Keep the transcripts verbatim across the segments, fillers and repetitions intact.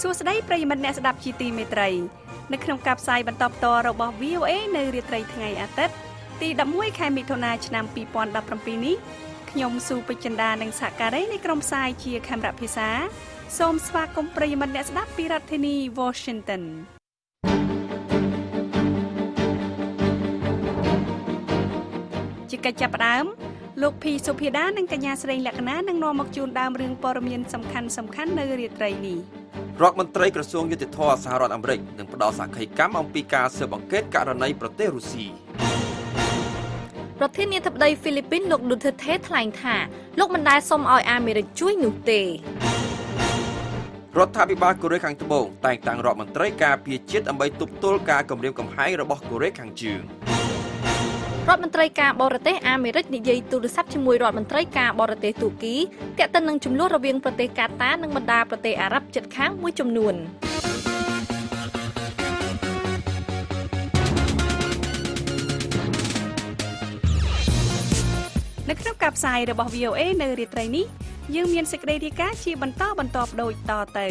សួស្តីប្រិយមិត្តអ្នកស្ដាប់ជីទីមេត្រីនៅក្នុងការផ្សាយបន្តផ្ទាល់របស់ VOA នៅរាត្រីថ្ងៃអាទិត្យទី Washington Look, piece of Pidan and Kanyasrain Lakanan and Norma June Dam Ring Pormian, some can some can very trainee. Rockman Traker song you the toss out and break, then Podasa Kikam and Pika Sabanket Karanai Proterusi. Protinia to day Philippine look to the Tet Line Ta. Lookman dies some I am in a joint day. Rotabi Bar Correct and Tobo, Tank Tang Rockman Traker, Pichit and by Tuptolka, come come high about Correct and June. រដ្ឋមន្ត្រីការបរទេសអាមេរិកនិយាយទូរសព្ទជាមួយរដ្ឋមន្ត្រីការបរទេសទូគី VOA នៅរាត្រីនេះយើងមានសេចក្តីរាយការណ៍ជាបន្តបន្តដូចតទៅ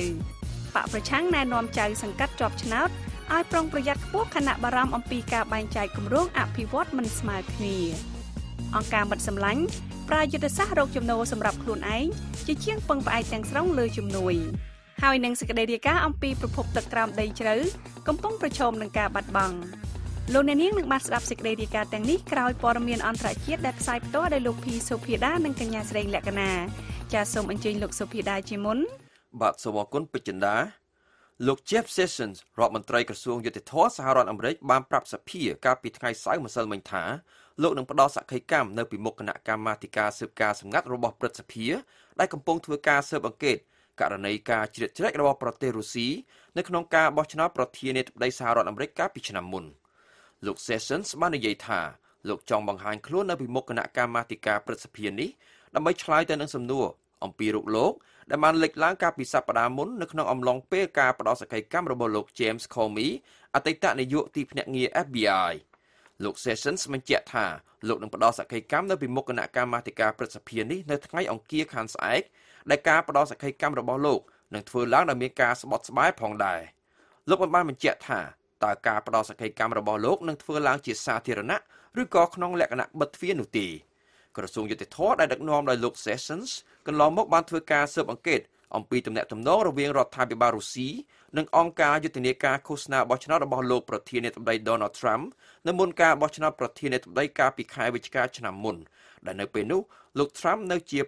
បកប្រឆាំងណែនាំចៅសង្កាត់ជាប់ឆ្នោត ឲ្យប្រុងប្រយ័ត្នខ្ពស់ខណៈបារម្ភអំពីការបែងចែកគម្រោងអភិវឌ្ឍមិនស្មើគ្នាអង្គការបិទសម្លាញ់ប្រាយុទ្ធសាស្ត្ររោគចំណូលសម្រាប់ខ្លួនឯងជាជាងពឹងផ្អែកទាំងស្រុងលើជំនួយហើយនឹងសេចក្ដីរាយការណ៍អំពីប្រភពទឹកក្រោមដីជ្រៅកំពុងប្រឈមនឹងការបាត់បង់លោកអ្នកនាងនឹងបានស្ដាប់សេចក្ដីរាយការណ៍ទាំងនេះក្រោយព័ត៌មានអន្តរជាតិដែលផ្សាយផ្ទាល់ដោយលោកភីសូភីដាជាមុនបាទ លោក Sessions បាននិយាយថាលោកចង់បង្ហាញខ្លួននៅពីមុខគណៈកម្មាធិការព្រឹទ្ធសភានេះដើម្បីឆ្លើយទៅនឹងសំណួរអំពីរូបលោក ដែលបានលេចឡើងកាលពីសប្តាហ៍មុននៅក្នុងអំឡុងពេលការផ្ដោតសកម្មរបស់លោក James Comey អតីតនាយកទីភ្នាក់ងារ FBI លោក Sessions បញ្ជាក់ថាលោកនឹងផ្ដោតសកម្មនៅពីមុខគណៈកម្មាធិការព្រឹទ្ធសភានេះនៅថ្ងៃអង្គារខាងស្អែកដែលការផ្ដោតសកម្មរបស់លោកនឹងធ្វើឡើងដោយមានការស្បត់ស្បាយផងដែរលោកមិនបានបញ្ជាក់ថាតើការផ្ដោតសកម្មរបស់លោកនឹងធ្វើឡើងជាសាធារណឬក៏ក្នុងលក្ខណៈបិទទ្វារនោះទេ ក្រសួងយុតិធធម៌ដែលដឹកនាំដោយលោក Donald Trump នៅមុនការ Trump នៅជា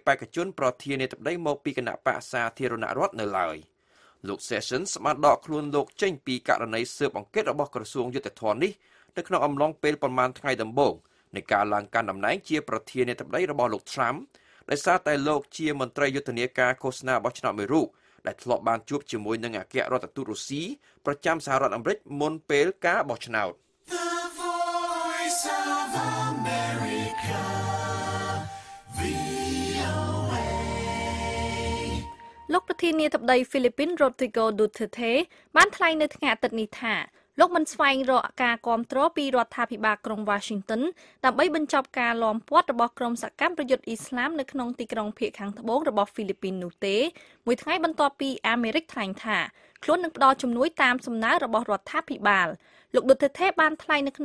Sessions បានដកខ្លួនលោកចេញពីករណីស៊ើបអង្កេតរបស់ក្រសួងយុតិធធម៌នេះ នៃការឡើងកាន់តំណែងជាប្រធានាធិបតីរបស់លោក Trump ដោយសារតែលោកជាមន្ត្រីយុទ្ធនាការឃោសនាបោះឆ្នោតមួយរូបដែលធ្លាប់បានជួបជាមួយនឹងអគ្គរដ្ឋទូតរុស្ស៊ីប្រចាំសហរដ្ឋអាមេរិកមុនពេលការបោះឆ្នោត The Voice of America លោកប្រធានាធិបតីហ្វីលីពីន លោកមិនស្វែងរកការគាំទ្រពីរដ្ឋាភិបាលក្រុង Washington ដើម្បីបញ្ចប់ការលាំពាត់របស់ក្រុមសកម្មប្រយុទ្ធអ៊ីស្លាមនៅក្នុងទីក្រុងភៀកខាងត្បូងរបស់ហ្វីលីពីននោះទេមួយថ្ងៃបន្ទាប់ពីអាមេរិកថ្លែងថាខ្លួននឹងផ្ដល់ជំនួយតាមសំណើរបស់រដ្ឋាភិបាលលោក one hundred គីឡូម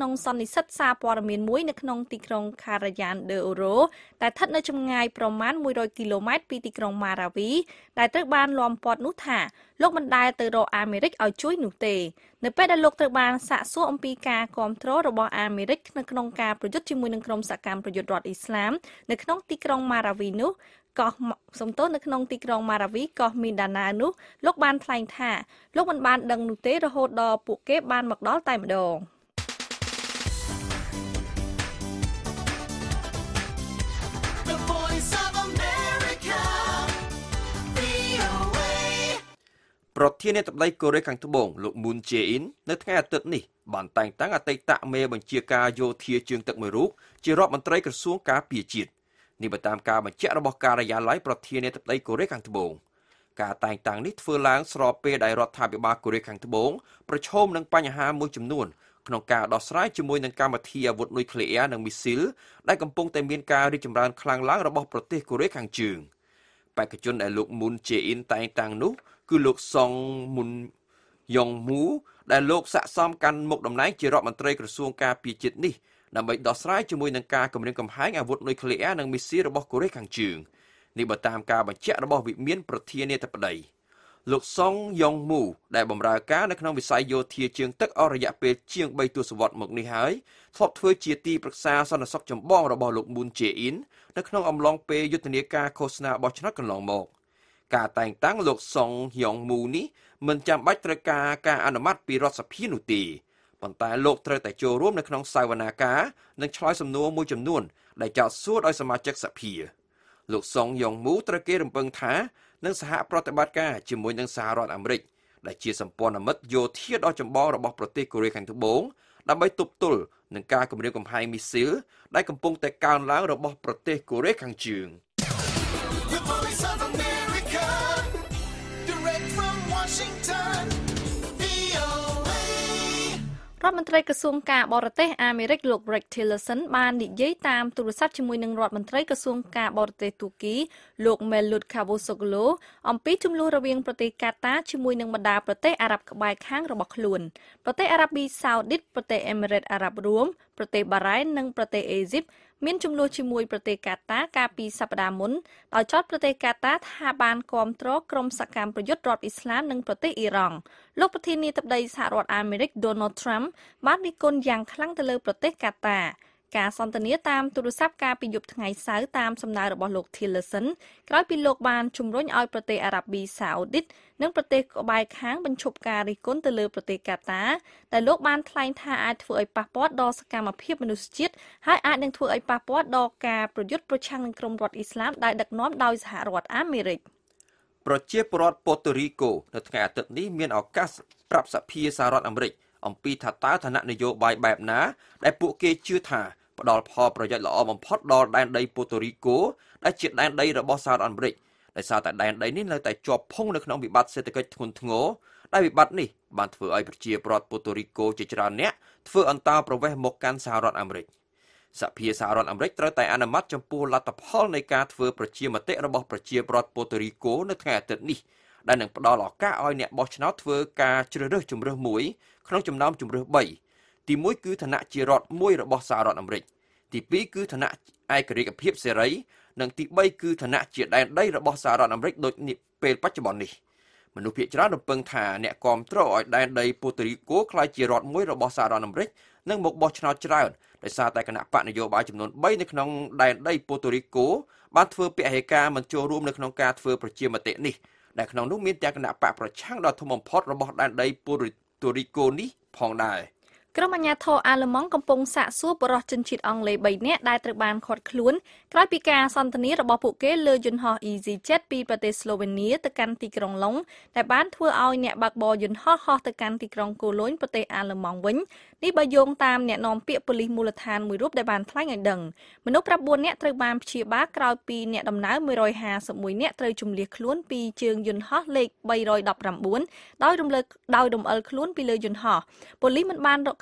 ៉ែត្រ ពី ទីក្រុង Marawi ដែលត្រូវបានលំពាត់នោះថាលោកមិនដែលទៅរកអាមេរិកឲ្យជួយនោះទេនៅពេលដែលលោកត្រូវបានសាកសួរអំពីការគាំទ្ររបស់អាមេរិកនៅក្នុងការប្រយុទ្ធជាមួយនឹងក្រុមសកម្មប្រយុទ្ធរដ្ឋអ៊ីស្លាមនៅក្នុងទីក្រុង Marawi នោះក៏សំទោសនៅក្នុងទីក្រុងម៉ារាវីនោះលោកបានថ្លែងថាលោកមិនបានដឹងនោះទេរហូតដល់ពួកគេបានមកដល់តែម្ដង The Voice of America ប្រធានាធិបតីកូរ៉េខាងត្បូងលោក Moon Jae-in នៅថ្ងៃអាទិត្យនេះបានតែងតាំងអតីតមេបញ្ជាការយោធាជើងទឹកមួយរូបជារដ្ឋមន្ត្រីក្រសួងការពារជាតិ នេះបើតាមការបញ្ជាក់របស់ការិយាល័យប្រធានាធិបតីកូរ៉េខាងត្បូងការតែងតាំងនេះធ្វើឡើងស្របពេលដែលរដ្ឋាភិបាលកូរ៉េខាងត្បូងប្រឈមនឹងបញ្ហាមួយចំនួនក្នុងការដោះស្រាយជាមួយនឹងកម្មវិធីអាវុធនុយក្លេអ៊ែរនិងមីស៊ីលដែលកំពុងតែមានការរីកចម្រើនខ្លាំងឡើងរបស់ប្រទេសកូរ៉េខាងជើង បេក្ខជនដែលលោកមុនជាអ៊ីនតែងតាំងនោះគឺលោកសុងមុនយ៉ងមូដែលលោកស័ក្តិសមកាន់មុខតំណែងជារដ្ឋមន្ត្រីក្រសួងការពារជាតិនេះដើម្បីដោះស្រាយជាមួយនឹងការគម្រាមកំហែងអាវុធនុយក្លេអ៊ែរនិងមីស៊ីលរបស់កូរ៉េខាងជើងនេះបើតាមការបញ្ជាក់របស់វិមានប្រធានាធិបតីលោកសុងយ៉ងមូដែលបម្រើការនៅក្នុងវិស័យយោធាជើងទឹកអស់រយៈពេលជាងបីទសវត្សរ៍មកនេះហើយធ្លាប់ធ្វើជាទីប្រឹក្សាសន្តិសុខចម្បងរបស់លោកមុនជេអ៊ីននៅក្នុងអំឡុងពេលយុទ្ធនាការឃោសនាបោះឆ្នោតកន្លងមកការតែងតាំងលោកសុងយ៉ងមូនេះមិនចាំបាច់ត្រូវការការអនុម័តពីរដ្ឋសភានោះទេប៉ុន្តែលោកត្រូវតែចូលរួមនៅក្នុងសវនាការនិងឆ្លើយសំណួរមួយចំនួនដែលចោទសួរដោយសមាជិកសភាលោកសុងយ៉ងមូត្រូវគេរំពឹងថានិងសហប្រតិបត្តិការជាមួយនឹងសហរដ្ឋអាមេរិកដែលជាសម្ព័ន្ធមិត្តយោធាដ៏ចម្បងរបស់ប្រទេសកូរ៉េខាងត្បូងដើម្បីទប់ទល់នឹងការគំរាមកំហែងមីស៊ីលដែលកំពុងតែកើនឡើងរបស់ប្រទេសកូរ៉េខាងជើងរដ្ឋមន្ត្រីក្រសួងការបរទេសអាមេរិកលោក Rex Tillerson បាននិយាយតាមទូរស័ព្ទជាមួយនឹងរដ្ឋមន្ត្រីក្រសួងការបរទេសទួរគីលោក Mevlut Cavusoglu អំពីចំនួនរវាងប្រទេសកាតាជាមួយនឹងបណ្ដាប្រទេសអារ៉ាប់ក្បែរខាងរបស់ខ្លួនប្រទេសអារ៉ាប៊ីសាអូឌីតប្រទេសអេមីរ៉េតអារ៉ាប់រួមប្រទេសបារ៉ែននិងប្រទេសអេស៊ីបមានចំនួនជាមួយប្រទេសកាតាកាលពីសប្តាហ៍មុនដោយចោទប្រទេសកាតាថាបានគាំទ្រក្រុមសកម្មប្រយុទ្ធរដ្ឋអ៊ីស្លាមនិងប្រទេសអ៊ីរ៉ង់លោកប្រធានាធិបតីសហរដ្ឋអាមេរិក Donald Trump បានរិះគន់យ៉ាងខ្លាំងទៅលើប្រទេសកាតាការសន្ទនាតាមទូរស័ព្ទកាលពីយប់ថ្ងៃសៅរ៍តាមសំណើរបស់លោក Tillerson ក្រោយពីលោកបានជំរុញឲ្យប្រទេសអារ៉ាប៊ីសាអូឌីតនិងប្រទេសក្បែរខាងបញ្ឈប់ការរិះគន់ទៅលើប្រទេសកាតាដែលលោកបានថ្លែងថាអាចធ្វើឲ្យប៉ះពាល់ដល់សកម្មភាពមនុស្សជាតិហើយអាចនឹងធ្វើឲ្យប៉ះពាល់ដល់ការប្រយុទ្ធប្រឆាំងនឹងក្រុមរដ្ឋអ៊ីស្លាមដែលដឹកនាំដោយសហរដ្ឋអាមេរិកប្រជាពលរដ្ឋប៉ូតូរីកូនៅថ្ងៃអាទិត្យនេះមានឱកាសប្រាប់សភាសហរដ្ឋអាមេរិកអំពីថាតើឋានៈនយោបាយបែបណាដែលពួកគេជឿថាផ្ដល់ផលប្រយោជន៍ល្អបំផុតដល់ដែនដីប៉ូតូរីកូដែលជាដែនដីរបស់សហរដ្ឋអាមេរិកដោយសារតែដែនដីនេះនៅតែជាប់ភុងនៅក្នុងវិបត្តិសេដ្ឋកិច្ចធ្ងន់ធ្ងរដែលវិបត្តិនេះបានធ្វើឲ្យប្រជាពលរដ្ឋប៉ូតូរីកូជាច្រើនអ្នកធ្វើអន្តោប្រវេសន៍មកកាន់សហរដ្ឋអាមេរិកសភាសហរដ្ឋអាមេរិកត្រូវតែអនុម័តចំពោះលទ្ធផលនៃការធ្វើប្រជាមតិរបស់ប្រជាពលរដ្ឋប៉ូតូរីកូនៅថ្ងៃអាទិត្យនេះដែលនឹងផ្ដល់ឱកាសឲ្យអ្នកបោះឆ្នោតធ្វើការជ្រើសរើសជម្រើសមួយក្នុងចំណោមជម្រើសបីទីមួយគឺឋានៈជារដ្ឋមួយរបស់សហរដ្ឋអាមេរិកទីពីរគឺឋានៈឯករាជ្យភាពសេរីនិងទីបីគឺឋានៈជាដែនដីរបស់សហរដ្ឋអាមេរិកដូចនេះពេលបច្ចុប្បន្ននេះមនុស្សភាគច្រើនរំពឹងថាអ្នកគាំទ្រឲ្យដែនដីប៉ូតូរីកូក្លាយជារដ្ឋមួយរបស់សហរដ្ឋអាមេរិកនឹងមកបោះឆ្នោតច្រើនដោយសារតែគណៈបកនយោបាយចំនួនបីនៅក្នុងដែនដីប៉ូតូរីកូបានធ្វើពហិការមិនចូលរួមនៅក្នុងការធ្វើប្រជាមតិនេះដែលក្នុងនោះមានទាំងគណៈបកប្រឆាំងដ៏ធំបំផុតរបស់ដែនដីប៉ូតូរីកូនេះផងដែរក្រុមអាជ្ញាធរអាល្លឺម៉ង់កំពុងសាកសួរបុរសជនជាតិអង់គ្លេសបីនាក់ដែលត្រូវបានឃាត់ខ្លួនក្រោយពីការសន្ទនារបស់ពួកគេលើយន្តហោះ EasyJet ពីប្រទេសស្លូវេនៀទៅកាន់ទីក្រុងឡុងដែលបានធ្វើឲ្យអ្នកបើកបរយន្តហោះហោះទៅកាន់ទីក្រុងកូឡូញប្រទេសអាល្លឺម៉ង់វិញនេះបើយោងតាមអ្នកនាំពាក្យប៉ូលីសមូលដ្ឋានមួយរូបដែលបានថ្លែងឲ្យដឹងមនុស្សប្រាំបួននាក់ត្រូវបានព្យាបាលក្រោយពីអ្នកដំណើរមួយរយហាសិបមួយនាក់ត្រូវជម្លៀសខ្លួនពីជើងយន្តហោះលេខបី១៩ដោយរំលើកដោយរំអិលខ្លួនពីលើយន្តហោះប៉ូលីសមិនបានរក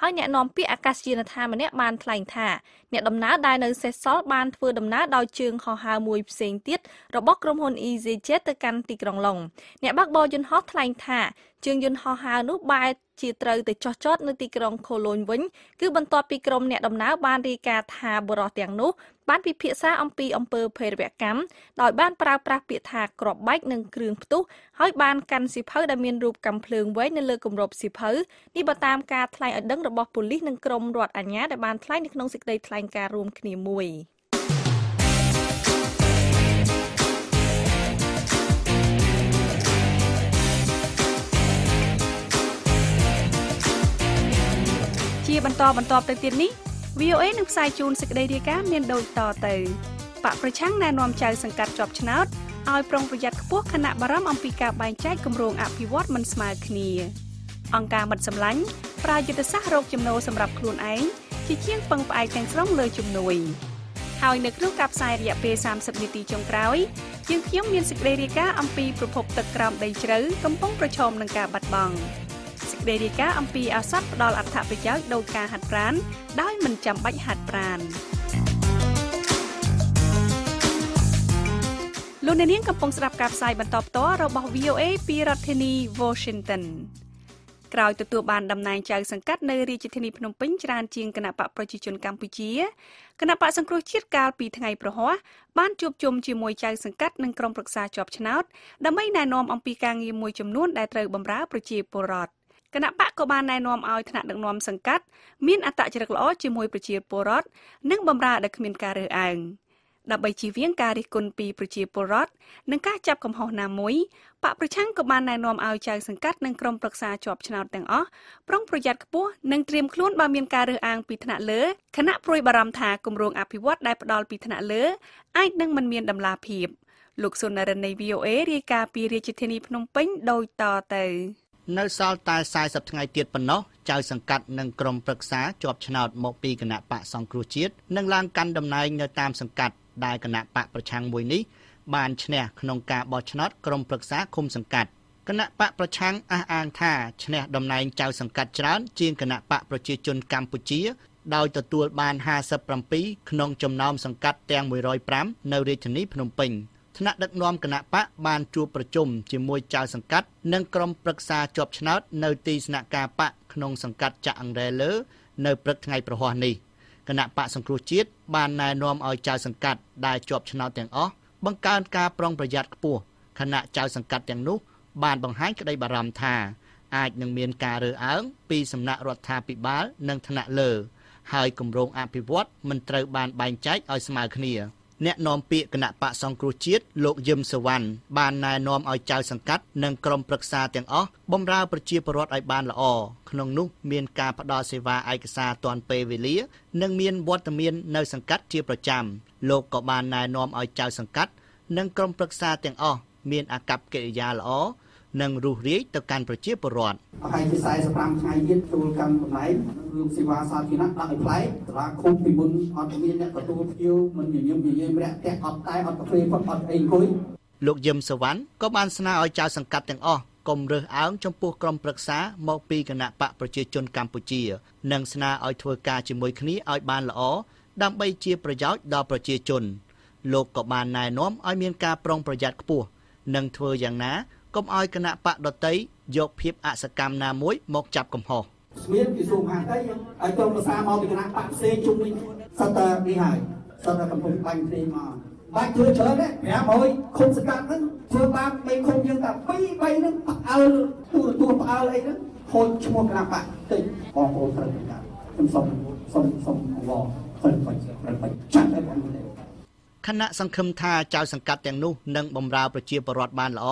ហើយអ្នកនាំពាក្យអាកាសយានដ្ឋានម្នាក់បានថ្លែងថាអ្នកដំណើរដែលនៅសេសសល់បានធ្វើដំណើរដោយជើងហោះហើរមួយផ្សេងទៀតរបស់ក្រុមហ៊ុន EasyJet ទៅកាន់ទីក្រុងឡុងអ្នកបើកបរយន្តហោះថ្លែងថាជើងយន្តហោះហើរនោះបែរជាត្រូវទៅចោះចតនៅទីក្រុងកូឡូញវិញគឺបន្ទាប់ពីក្រុមអ្នកដំណើរបានរាយការណ៍ថាបុរសទាំងនោះបានពិភាក្សាអំពីអំពើភេរវកម្មដោយបានប្រើប្រាស់ពាក្យថាក្របបែកនិងគ្រឿងផ្ទុះហើយបានកាន់សៀវភៅដែលមានរូបកាំភ្លើងវែងនៅលើគម្របសៀវភៅនេះបើតាមការថ្លែងឲ្យដឹងរបស់ប៉ូលីសនិងក្រុមរដ្ឋអាជ្ញាដែលបានថ្លែងនៅក្នុងសេចក្តីថ្លែងការណ៍រួមគ្នាមួយជាបន្តបន្តទៅទៀតនេះ វី អូ អេ នឹងផ្សាយជូនសេចក្តីរាយការណ៍មានដូចតទៅបកប្រឆាំងណែនាំចៅសង្កាត់ជាប់ឆ្នោតឲ្យប្រុងប្រយ័ត្នខ្ពស់ខណៈបារម្ភអំពីការបែងចែកគម្រោងអភិវឌ្ឍមិនស្មើគ្នាអង្គការមិត្តសម្លាញ់ប្រើយុទ្ធសាស្ត្ររកចំណូលសម្រាប់ខ្លួនឯងជាជាងពឹងផ្អែកទាំងស្រុងលើជំនួយហើយនៅក្នុងការផ្សាយរយៈពេលសាមសិបនាទីចុងក្រោយយើងខ្ញុំមានសេចក្តីរាយការណ៍អំពីប្រភពទឹកក្រោមដីជ្រៅកំពុងប្រឈមនឹងការបាត់បង់សេចក្តីរាយការណ៍អំពីឱសថផ្ដល់អត្ថប្រយោជន៍ដល់ការហាត់ប្រាណដោយមិនចាំបាច់ហាត់ប្រាណ លោកអ្នកនាងកំពុងស្ដាប់ការផ្សាយបន្តផ្ទាល់របស់ វី អូ អេ ពីរដ្ឋធានី Washington ក្រោយទទួលបានតំណែងចៅសង្កាត់នៅរាជធានីភ្នំពេញច្រើនជាងគណៈបកប្រជាជនកម្ពុជាគណៈបកសង្គ្រោះជាតិកាលពីថ្ងៃព្រហស្បតិ៍បានជួបជុំជាមួយចៅសង្កាត់និងក្រុមប្រឹក្សាជាប់ឆ្នោតដើម្បីណែនាំអំពីការងារមួយចំនួនដែលត្រូវបម្រើប្រជាពលរដ្ឋគណៈបកក៏បានណែនាំឲ្យថ្នាក់ដឹកនាំសង្កាត់មានអត្តចរិតល្អជាមួយប្រជាពលរដ្ឋនិងបម្រើដោយគ្មានការរើសអើងដើម្បីជៀសវាងការរិះគន់ពីប្រជាពលរដ្ឋនិងការចាប់កំហុសណាមួយបកប្រឆាំងក៏បានណែនាំឲ្យចៅសង្កាត់និងក្រុមប្រឹក្សាជាប់ឆ្នោតទាំងអស់ប្រុងប្រយ័ត្នខ្ពស់និងត្រៀមខ្លួនបើមានការរើសអើងពីថ្នាក់លើខណៈព្រួយបារម្ភថាគម្រោងអភិវឌ្ឍដែលផ្ដល់ពីថ្នាក់លើអាចនឹងមិនមានដំណាភៀបលោកសុនរិននៃ វី អូ អេ រាយការណ៍ពីរាជធានីភ្នំពេញដូចតទៅនៅសល់តែfortyថ្ងៃទៀតប៉ុណ្ណោះចៅសង្កាត់និងក្រុមប្រឹក្សាជាប់ឆ្នោតមកពីគណៈបកសង្គ្រោះជាតិនឹងឡើងកាន់តំណែងនៅតាមសង្កាត់ដែលគណៈបកប្រឆាំងមួយនេះបានឈ្នះក្នុងការបោះឆ្នោតក្រុមប្រឹក្សាឃុំសង្កាត់គណៈបកប្រឆាំងអះអាងថាឈ្នះតំណែងចៅសង្កាត់ច្រើនជាងគណៈបកប្រជាជនកម្ពុជាដោយទទួលបានfifty-sevenក្នុងចំណោមសង្កាត់ទាំងone hundred fiveនៅរាជធានីភ្នំពេញថ្នាក់ដឹកនាំគណៈបកបានជួបប្រជុំជាមួយចៅសង្កាត់និងក្រុមប្រឹក្សាជាប់ឆ្នោតនៅទីស្នាក់ការបកក្នុងសង្កាត់ចាក់អង្រែលើនៅព្រឹកថ្ងៃប្រហ័សនេះគណៈបកសង្គ្រោះជាតិបានណែនាំឲ្យចៅសង្កាត់ដែលជាប់ឆ្នោតទាំងអស់បង្កើនការប្រុងប្រយ័ត្នខ្ពស់ខណៈចៅសង្កាត់ទាំងនោះបានបង្ហាញក្តីបារម្ភថាអាចនឹងមានការរើសអើងពីសំណាក់រដ្ឋាភិបាលនិងថ្នាក់លើហើយគម្រោងអភិវឌ្ឍមិនត្រូវបានបែងចែកឲ្យស្មើគ្នាអ្នកនាំពាក្យគណៈបកសង្គ្រោះជាតិលោកយឹមសវណ្ណបានណែនាំឲ្យចៅសង្កាត់និងក្រុមប្រឹក្សាទាំងអស់បម្រើប្រជាពលរដ្ឋឲ្យបានល្អក្នុងនោះមានការផ្ដល់សេវាឯកសារទាន់ពេលវេលានិងមានវត្តមាននៅសង្កាត់ជាប្រចាំលោកក៏បានណែនាំឲ្យចៅសង្កាត់និងក្រុមប្រឹក្សាទាំងអស់មានអាកប្បកិរិយាល្អនិងរុះរាយទៅកាន់ប្រជាពលរដ្ឋហើយជាforty-fiveថ្ងៃទៀតចូលកម្មបំណែងរួមសេវាសាធារណៈដាក់ឲ្យផ្លែតឡាគុំពីមុនអត់មានអ្នកទទួលភ្ញៀវមិនញញឹមញញែមរាក់ទាក់អត់តែអត់កាហ្វេផុតអត់អីអង្គុយលោកយឹមសវណ្ណក៏បានស្នើឲ្យចៅសង្កាត់ទាំងអស់កុំរើសអើងចំពោះក្រុមប្រឹក្សាមកពីគណៈបកប្រជាជនកម្ពុជានិងស្នើឲ្យធ្វើការជាមួយគ្នាឲ្យបានល្អដើម្បីជាប្រយោជន៍ដល់ប្រជាជនលោកក៏បានណែនាំឲ្យមានការប្រុងប្រយ័ត្នខ្ពស់និងធ្វើយ៉ាងណាកុំឲ្យគណៈបកដតីយកភាពអសកម្មណាមួយមកចាប់កំហុសស្មានពីសូមហាតីឲ្យក្រុមប្រសាមកពីគណៈបកផ្សេងជុំវិញសត្វតានេះហើយសត្វតាកំពុងបាញ់ព្រេងមកបាច់ធ្វើច្រើនណាfive hundredឃុំសង្កាត់ហ្នឹងធ្វើបានthreeឃុំយើងតែtwo 3ហ្នឹងផ្អើលទូរទស្សន៍ផ្អើលអីហ្នឹងហូចឈ្មោះគណៈបកតិចបងប្អូនត្រូវប្រកាសខ្ញុំសុំសុំសុំអង្វរសុំបាច់បាច់ចាក់ឲ្យបងនេះគណៈសង្ឃឹមថាចៅសង្កាត់ទាំងនោះនឹងបម្រើប្រជាពលរដ្ឋបានល្អ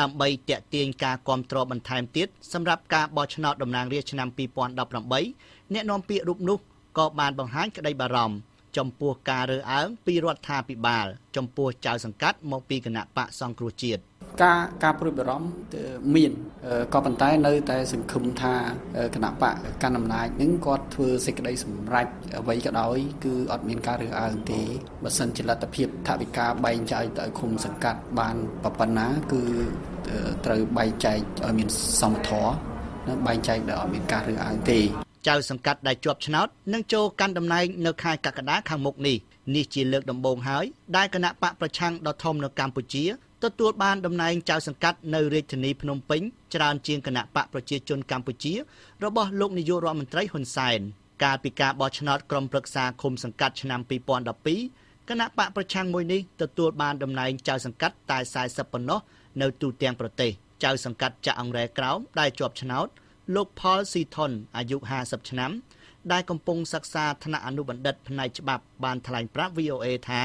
ដើម្បីទាក់ទាញការគាំទ្របន្ថែមទៀតសម្រាប់ការបោះឆ្នោតតំណាងរាស្ត្រឆ្នាំtwenty eighteenអ្នកនាំពាក្យរូបនោះក៏បានបង្ហាញក្តីបារម្ភចំពោះការរើសអើងពីរដ្ឋាភិបាលចំពោះចៅសង្កាត់មកពីគណៈបកសង្គ្រោះជាតិការការព្រួយបារម្ភមានក៏ប៉ុន្តែនៅតែសង្ឃឹមថាគណៈបកកណ្ដាលអំណាចនឹងគាត់ធ្វើសេចក្តីសម្រេចអ្វីក៏ដោយគឺអត់មានការរើសអើងទេបើសិនជាលទ្ធភាពថវិកាបែងចែកទៅឃុំសង្កាត់បានប៉ុណ្ណាគឺត្រូវបែងចែកឲ្យមានសមធម៌និងបែងចែកដោយអត់មានការរើសអើងទេចៅសង្កាត់ដែលជាប់ឆ្នោតនឹងចូលកាន់តំណែងនៅខែកក្កដាខាងមុខនេះនេះជាលើកដំបូងហើយដែលគណៈបកប្រឆាំងដ៏ធំនៅកម្ពុជាទទួលបានតំណែងចៅសង្កាត់នៅរាជធានីភ្នំពេញច្រើនជាងគណៈបកប្រជាជនកម្ពុជារបស់លោកនាយករដ្ឋមន្ត្រីហ៊ុនសែនកាលពីការបោះឆ្នោតក្រុមប្រឹក្សាឃុំសង្កាត់ឆ្នាំtwenty twelveគណៈបកប្រឆាំងមួយនេះទទួលបានតំណែងចៅសង្កាត់តែfortyប៉ុណ្ណោះនៅទូទាំងប្រទេសចៅសង្កាត់ចាក់អង្រែក្រោមដែលជាប់ឆ្នោតលោក Paul Seaton អាយុfiftyឆ្នាំដែលកំពុងសិក្សាថ្នាក់អនុបណ្ឌិតផ្នែកច្បាប់បានថ្លែងប្រាប់ វី អូ អេ ថា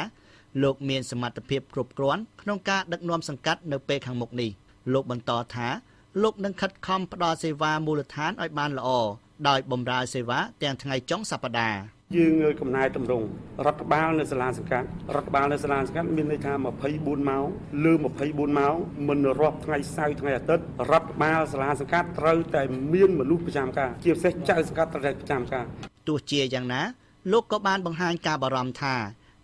លោកមានសមត្ថភាពគ្រប់គ្រាន់ក្នុងការដឹកនាំសង្កាត់នៅពេលខាងមុខនេះលោកបន្តថាលោកនឹងខិតខំផ្តល់សេវាមូលដ្ឋានឲ្យបានល្អដោយបម្រើសេវាទាំងថ្ងៃចុងសប្តាហ៍យើងកំណែតម្រង់រដ្ឋបាលនៅសាលាសង្កាត់រដ្ឋបាលនៅសាលាសង្កាត់មានន័យថាtwenty-fourម៉ោងលើtwenty-fourម៉ោងមិនរាប់ថ្ងៃសៅរ៍ថ្ងៃអាទិត្យរដ្ឋបាលសាលាសង្កាត់ត្រូវតែមានមនុស្សប្រចាំការជាពិសេសចៅសង្កាត់ត្រូវតែប្រចាំការទោះជាយ៉ាងណាលោកក៏បានបង្ហាញការបារម្ភថា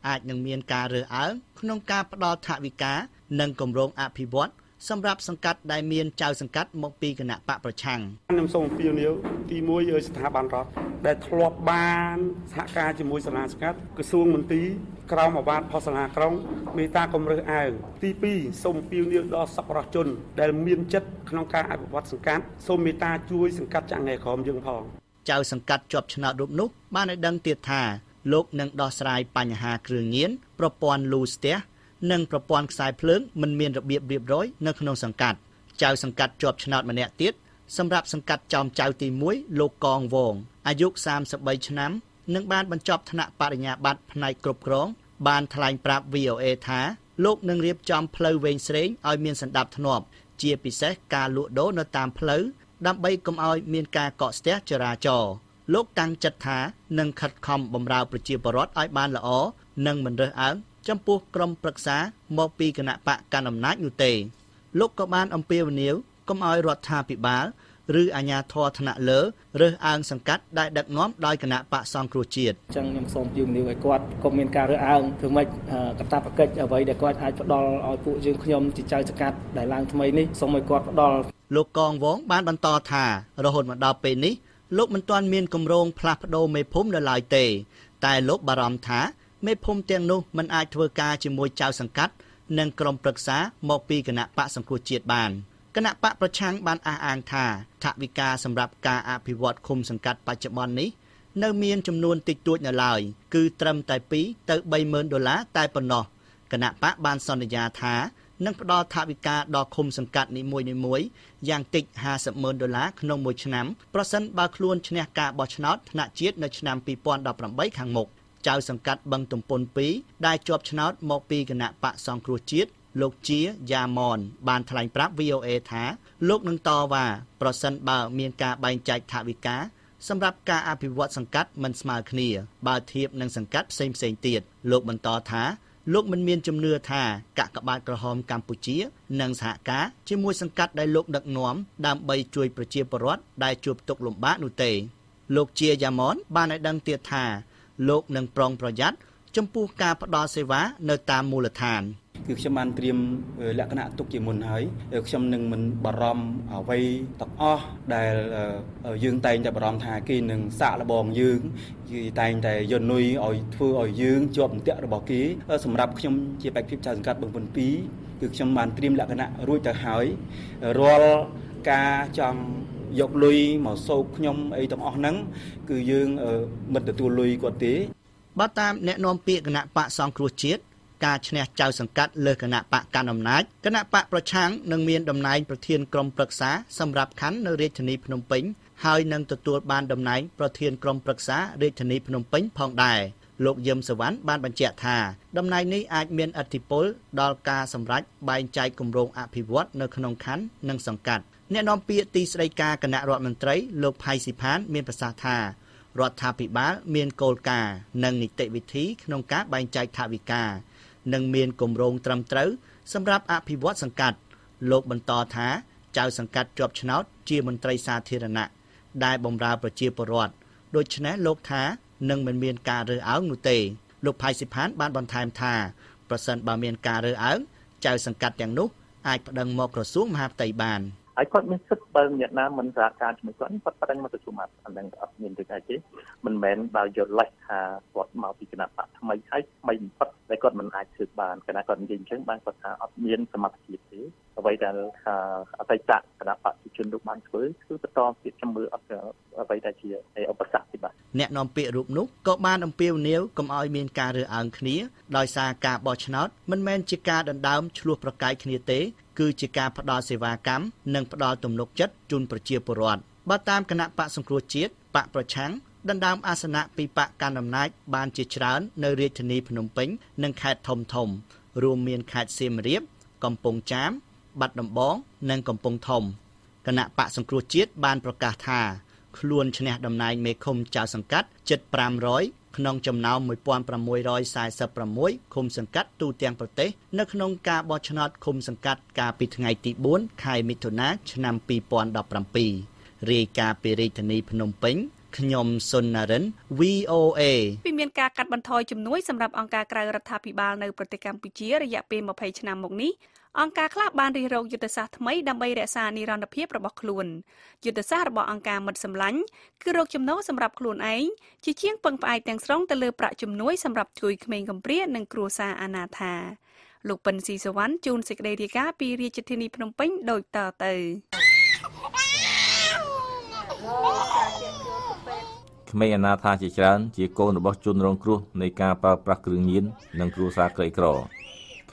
អាចនឹងមានការរើសអើងក្នុងការផ្តល់ថវិកានិងគម្រោងអភិវឌ្ឍ សម្រាប់សង្កាត់ដែលមានចៅសង្កាត់មកពីគណៈបកប្រឆាំងខ្ញុំសូមអំពាវនាវទីមួយឲ្យស្ថាប័នរដ្ឋដែលធ្លាប់បានសហការជាមួយសាលាសង្កាត់ក្រសួងមន្ទីរក្រមអាវ៉ាត់ផុសសាលាក្រុងមេតាគម្រើសអើទីពីរសូមអំពាវនាវដល់សប្បុរសជនដែលមានចិត្តក្នុងការអភិវឌ្ឍសង្កាត់សូមមេតាជួយសង្កាត់ចាក់ងែក្រមយើងផងចៅសង្កាត់ជាប់ឆ្នោតរូបនោះបានឲ្យដឹងទៀតថាលោកនឹងដោះស្រាយបញ្ហាគ្រឿងញៀនប្រព័ន្ធលូស្ទះនិងប្រព័ន្ធខ្សែភ្លើងមិនមានរបៀបរៀបរយនៅក្នុងសង្កាត់ចៅសង្កាត់ជាប់ឆ្នោតម្នាក់ទៀតសម្រាប់សង្កាត់ចោមចៅទីមួយលោកកងវងអាយុសាមសិបបីឆ្នាំនឹងបានបញ្ចប់ថ្នាក់បរិញ្ញាបត្រផ្នែកគ្រប់គ្រងបានថ្លែងប្រាប់ វី អូ អេ ថាលោកនឹងរៀបចំផ្លូវវែងស្រេងឲ្យមានសណ្ដាប់ធ្នាប់ជាពិសេសការលក់ដូរនៅតាមផ្លូវដើម្បីកុំឲ្យមានការកកស្ទះចរាចរណ៍លោកតាំងចិត្តថានឹងខិតខំបម្រើប្រជាពលរដ្ឋឲ្យបានល្អនិងមិនរើសអើងចំពោះក្រុមប្រឹក្សាមកពីគណៈបកកណ្ដាលអំណាចនោះទេលោកក៏បានអំពាវនាវកុំឲ្យរដ្ឋាភិបាលឬអាជ្ញាធរថ្នាក់លើរើសអើងសង្កាត់ដែលដឹកនាំដោយគណៈបកសង្គ្រោះជាតិអញ្ចឹងខ្ញុំសូមអំពាវនាវឲ្យគាត់កុំមានការរើសអើងធ្វើម៉េចកាតព្វកិច្ចអ្វីដែលគាត់អាចផ្ដល់ឲ្យពួកយើងខ្ញុំជាចៅសង្កាត់ដែលឡើងថ្មីនេះសូមឲ្យគាត់ផ្ដល់លោកកងវងបានបន្តថារហូតមកដល់ពេលនេះលោកមិនទាន់មានគម្រោងផ្លាស់ប្ដូរមេភូមិនៅឡើយទេតែលោកបារម្ភថាមេភូមិទាំងនោះមិនអាចធ្វើការជាមួយចៅសង្កាត់និងក្រុមប្រឹក្សាមកពីគណៈបកសង្គ្រោះជាតិបានគណៈបកប្រឆាំងបានអះអាងថាថវិកាសម្រាប់ការអភិវឌ្ឍឃុំសង្កាត់បច្ចុប្បន្ននេះនៅមានចំនួនតិចតួចនៅឡើយគឺត្រឹមតែពីរទៅបីម៉ឺនដុល្លារតែប៉ុណ្ណោះគណៈបកបានសន្យាថានឹងផ្ដល់ថវិកាដល់ឃុំសង្កាត់នីមួយៗយ៉ាងតិចហាំសិបម៉ឺនដុល្លារក្នុងមួយឆ្នាំប្រសិនបើខ្លួនឈ្នះការបោះឆ្នោតថ្នាក់ជាតិនៅឆ្នាំពីរពាន់ដប់ប្រាំបីខាងមុខចៅសង្កាត់បឹងទំពុនពីរដែលជាប់ឆ្នោតមកពីគណៈបកសង្គ្រោះជាតិលោកជាយ៉ាម៉នបានថ្លែងប្រាប់ វី អូ អេ ថាលោកនឹងតវ៉ាប្រសិនបើមានការបែងចែកថវិកាសម្រាប់ការអភិវឌ្ឍសង្កាត់មិនស្មើគ្នាបើធៀបនឹងសង្កាត់ផ្សេងៗទៀតលោកបន្តថាលោកមិនមានជំនឿថាកាកបាទក្រហមកម្ពុជានឹងសហការជាមួយសង្កាត់ដែលលោកដឹកនាំដើម្បីជួយប្រជាពលរដ្ឋដែលជួបទុក្ខលំបាកនោះទេលោកជាយ៉ាម៉នបានឲ្យដឹងទៀតថាលោកនឹងប្រុងប្រយ័ត្នចំពោះការផ្ដល់សេវានៅតាមមូលដ្ឋានគឺខ្ញុំបានត្រៀមលក្ខណៈទុកជាមុនហើយខ្ញុំនឹងមិនបារម្ភអ្វីទាំងអស់ដែលយើងតែងតែបារម្ភថាគេនឹងសាកល្បងយើងគឺតែងតែយន់នុយឲ្យធ្វើឲ្យយើងជាប់អន្ទាក់របស់គេសម្រាប់ខ្ញុំជាបេក្ខភាពចៅសង្កាត់បឹងទំពុនពីរគឺខ្ញុំបានត្រៀមលក្ខណៈរួចទៅហើយរាល់ការចង់យកលុយមកសោកខ្ញុំអីទាំងអស់ហ្នឹងគឺយើងមិនទទួលលុយគាត់ទេបើតាមអ្នកនាំពាក្យគណៈបកសង្គ្រោះជាតិការឈ្នះចៅសង្កាត់លើគណៈបកកណ្ដាលអំណាចគណៈបកប្រឆាំងនឹងមានតំណែងប្រធានក្រុមប្រឹក្សាសម្រាប់ខណ្ឌនៅរាជធានីភ្នំពេញហើយនឹងទទួលបានតំណែងប្រធានក្រុមប្រឹក្សារាជធានីភ្នំពេញផងដែរលោកយឹមសវណ្ណបានបញ្ជាក់ថាតំណែងនេះអាចមានឥទ្ធិពលដល់ការសម្រេចបែងចែកគម្រោងអភិវឌ្ឍនៅក្នុងខណ្ឌនិងសង្កាត់អ្នកនាំពាក្យទីស្តីការគណៈរដ្ឋមន្ត្រីលោកផៃស៊ីផានមានប្រសាសន៍ថារដ្ឋាភិបាលមានគោលការណ៍និងនីតិវិធីក្នុងការបែងចែកថវិកានិងមានគម្រោងត្រឹមត្រូវសម្រាប់អភិវឌ្ឍសង្កាត់លោកបន្តថាចៅសង្កាត់ជាប់ឆ្នោតជាមន្ត្រីសាធារណៈដែលបម្រើប្រជាពលរដ្ឋដូច្នេះលោកថានឹងមិនមានការរើសអើងនោះទេលោកផៃស៊ីផានបានបន្ថែមថាប្រសិនបើមានការរើសអើងចៅសង្កាត់ទាំងនោះអាចប្តឹងមកក្រសួងមហាផ្ទៃបានហើយគាត់មានសិទ្ធិបើអ្នកណាមិនសហការជាមួយគាត់គាត់ប្រឹងមកទទួលមកអានឹងអត់មានទេទេមិនមែនបើយកលេសថាគាត់មកពីគណៈបកថ្មីហើយថ្មីបំផុតតែគាត់មិនអាចធ្វើបានគណៈគាត់និយាយអញ្ចឹងបានគាត់ថាអត់មានសមត្ថភាពទេអ្វីដែលថាអតីតគណៈបកប្រជាជនលោកបានធ្វើគឺបន្តទៀតចាំមើលអត់អ្វីដែលជាឧបសគ្គទេបាទអ្នកនាំពាក្យរូបនោះក៏បានអំពាវនាវកុំឲ្យមានការរើសអើងគ្នាដោយសារការបោះឆ្នោតមិនមែនជាការដណ្ដើមឈ្លោះប្រកែកគ្នាទេគឺជាការផ្ដល់សេវាកម្មនិងផ្ដល់ទំនុកចិត្តជូនប្រជាពលរដ្ឋបើតាមគណៈបកសង្គ្រោះជាតិបកប្រឆាំងដណ្ដើមអាសនៈពីបកកណ្ដាលអំណាចបានជាច្រើននៅរាជធានីភ្នំពេញនិងខេត្តធំធំរួមមានខេត្តសៀមរាបកំពង់ចាមបាត់ដំបងនិងកំពង់ធំគណៈបកសង្គ្រោះជាតិបានប្រកាសថាខ្លួនឈ្នះតំណែងមេឃុំចៅសង្កាត់ជិតfive hundredក្នុងចំណោមone thousand six hundred forty-sixឃុំសង្កាត់ទូទាំងប្រទេសនៅក្នុងការបោះឆ្នោតឃុំសង្កាត់កាលពីថ្ងៃទីfourខែមិថុនាឆ្នាំtwenty seventeenរាយការណ៍ពីរាជធានីភ្នំពេញ ខ្ញុំសុនណារិន V O A ពីមានការកាត់បន្ថយជំនួយសម្រាប់អង្គការក្រៅរដ្ឋាភិបាលនៅប្រទេសកម្ពុជារយៈពេលยี่สิบឆ្នាំមកនេះអង្គការខ្លះបានរិះរោចយុទ្ធសាស្ត្រថ្មីដើម្បីរក្សានិរន្តរភាពរបស់ខ្លួនយុទ្ធសាស្ត្ររបស់អង្គការមិត្តសម្លាញ់គឺរកចំណូលសម្រាប់ខ្លួនឯងជាជាងពឹងផ្អែកទាំងស្រុងទៅលើប្រាក់ជំនួយសម្រាប់ជួយក្មេងកំព្រានិងគ្រួសារអនាថាលោកប៉ិនស៊ីសវណ្ណជួនសេចក្តីរាយការណ៍ពីរាជធានីភ្នំពេញដូចតទៅក្មេងអនាថាជាច្រើនជាកូនរបស់ជនរងគ្រោះនៃការប្រើប្រាស់គ្រឿងញៀននិងគ្រួសារក្រីក្រ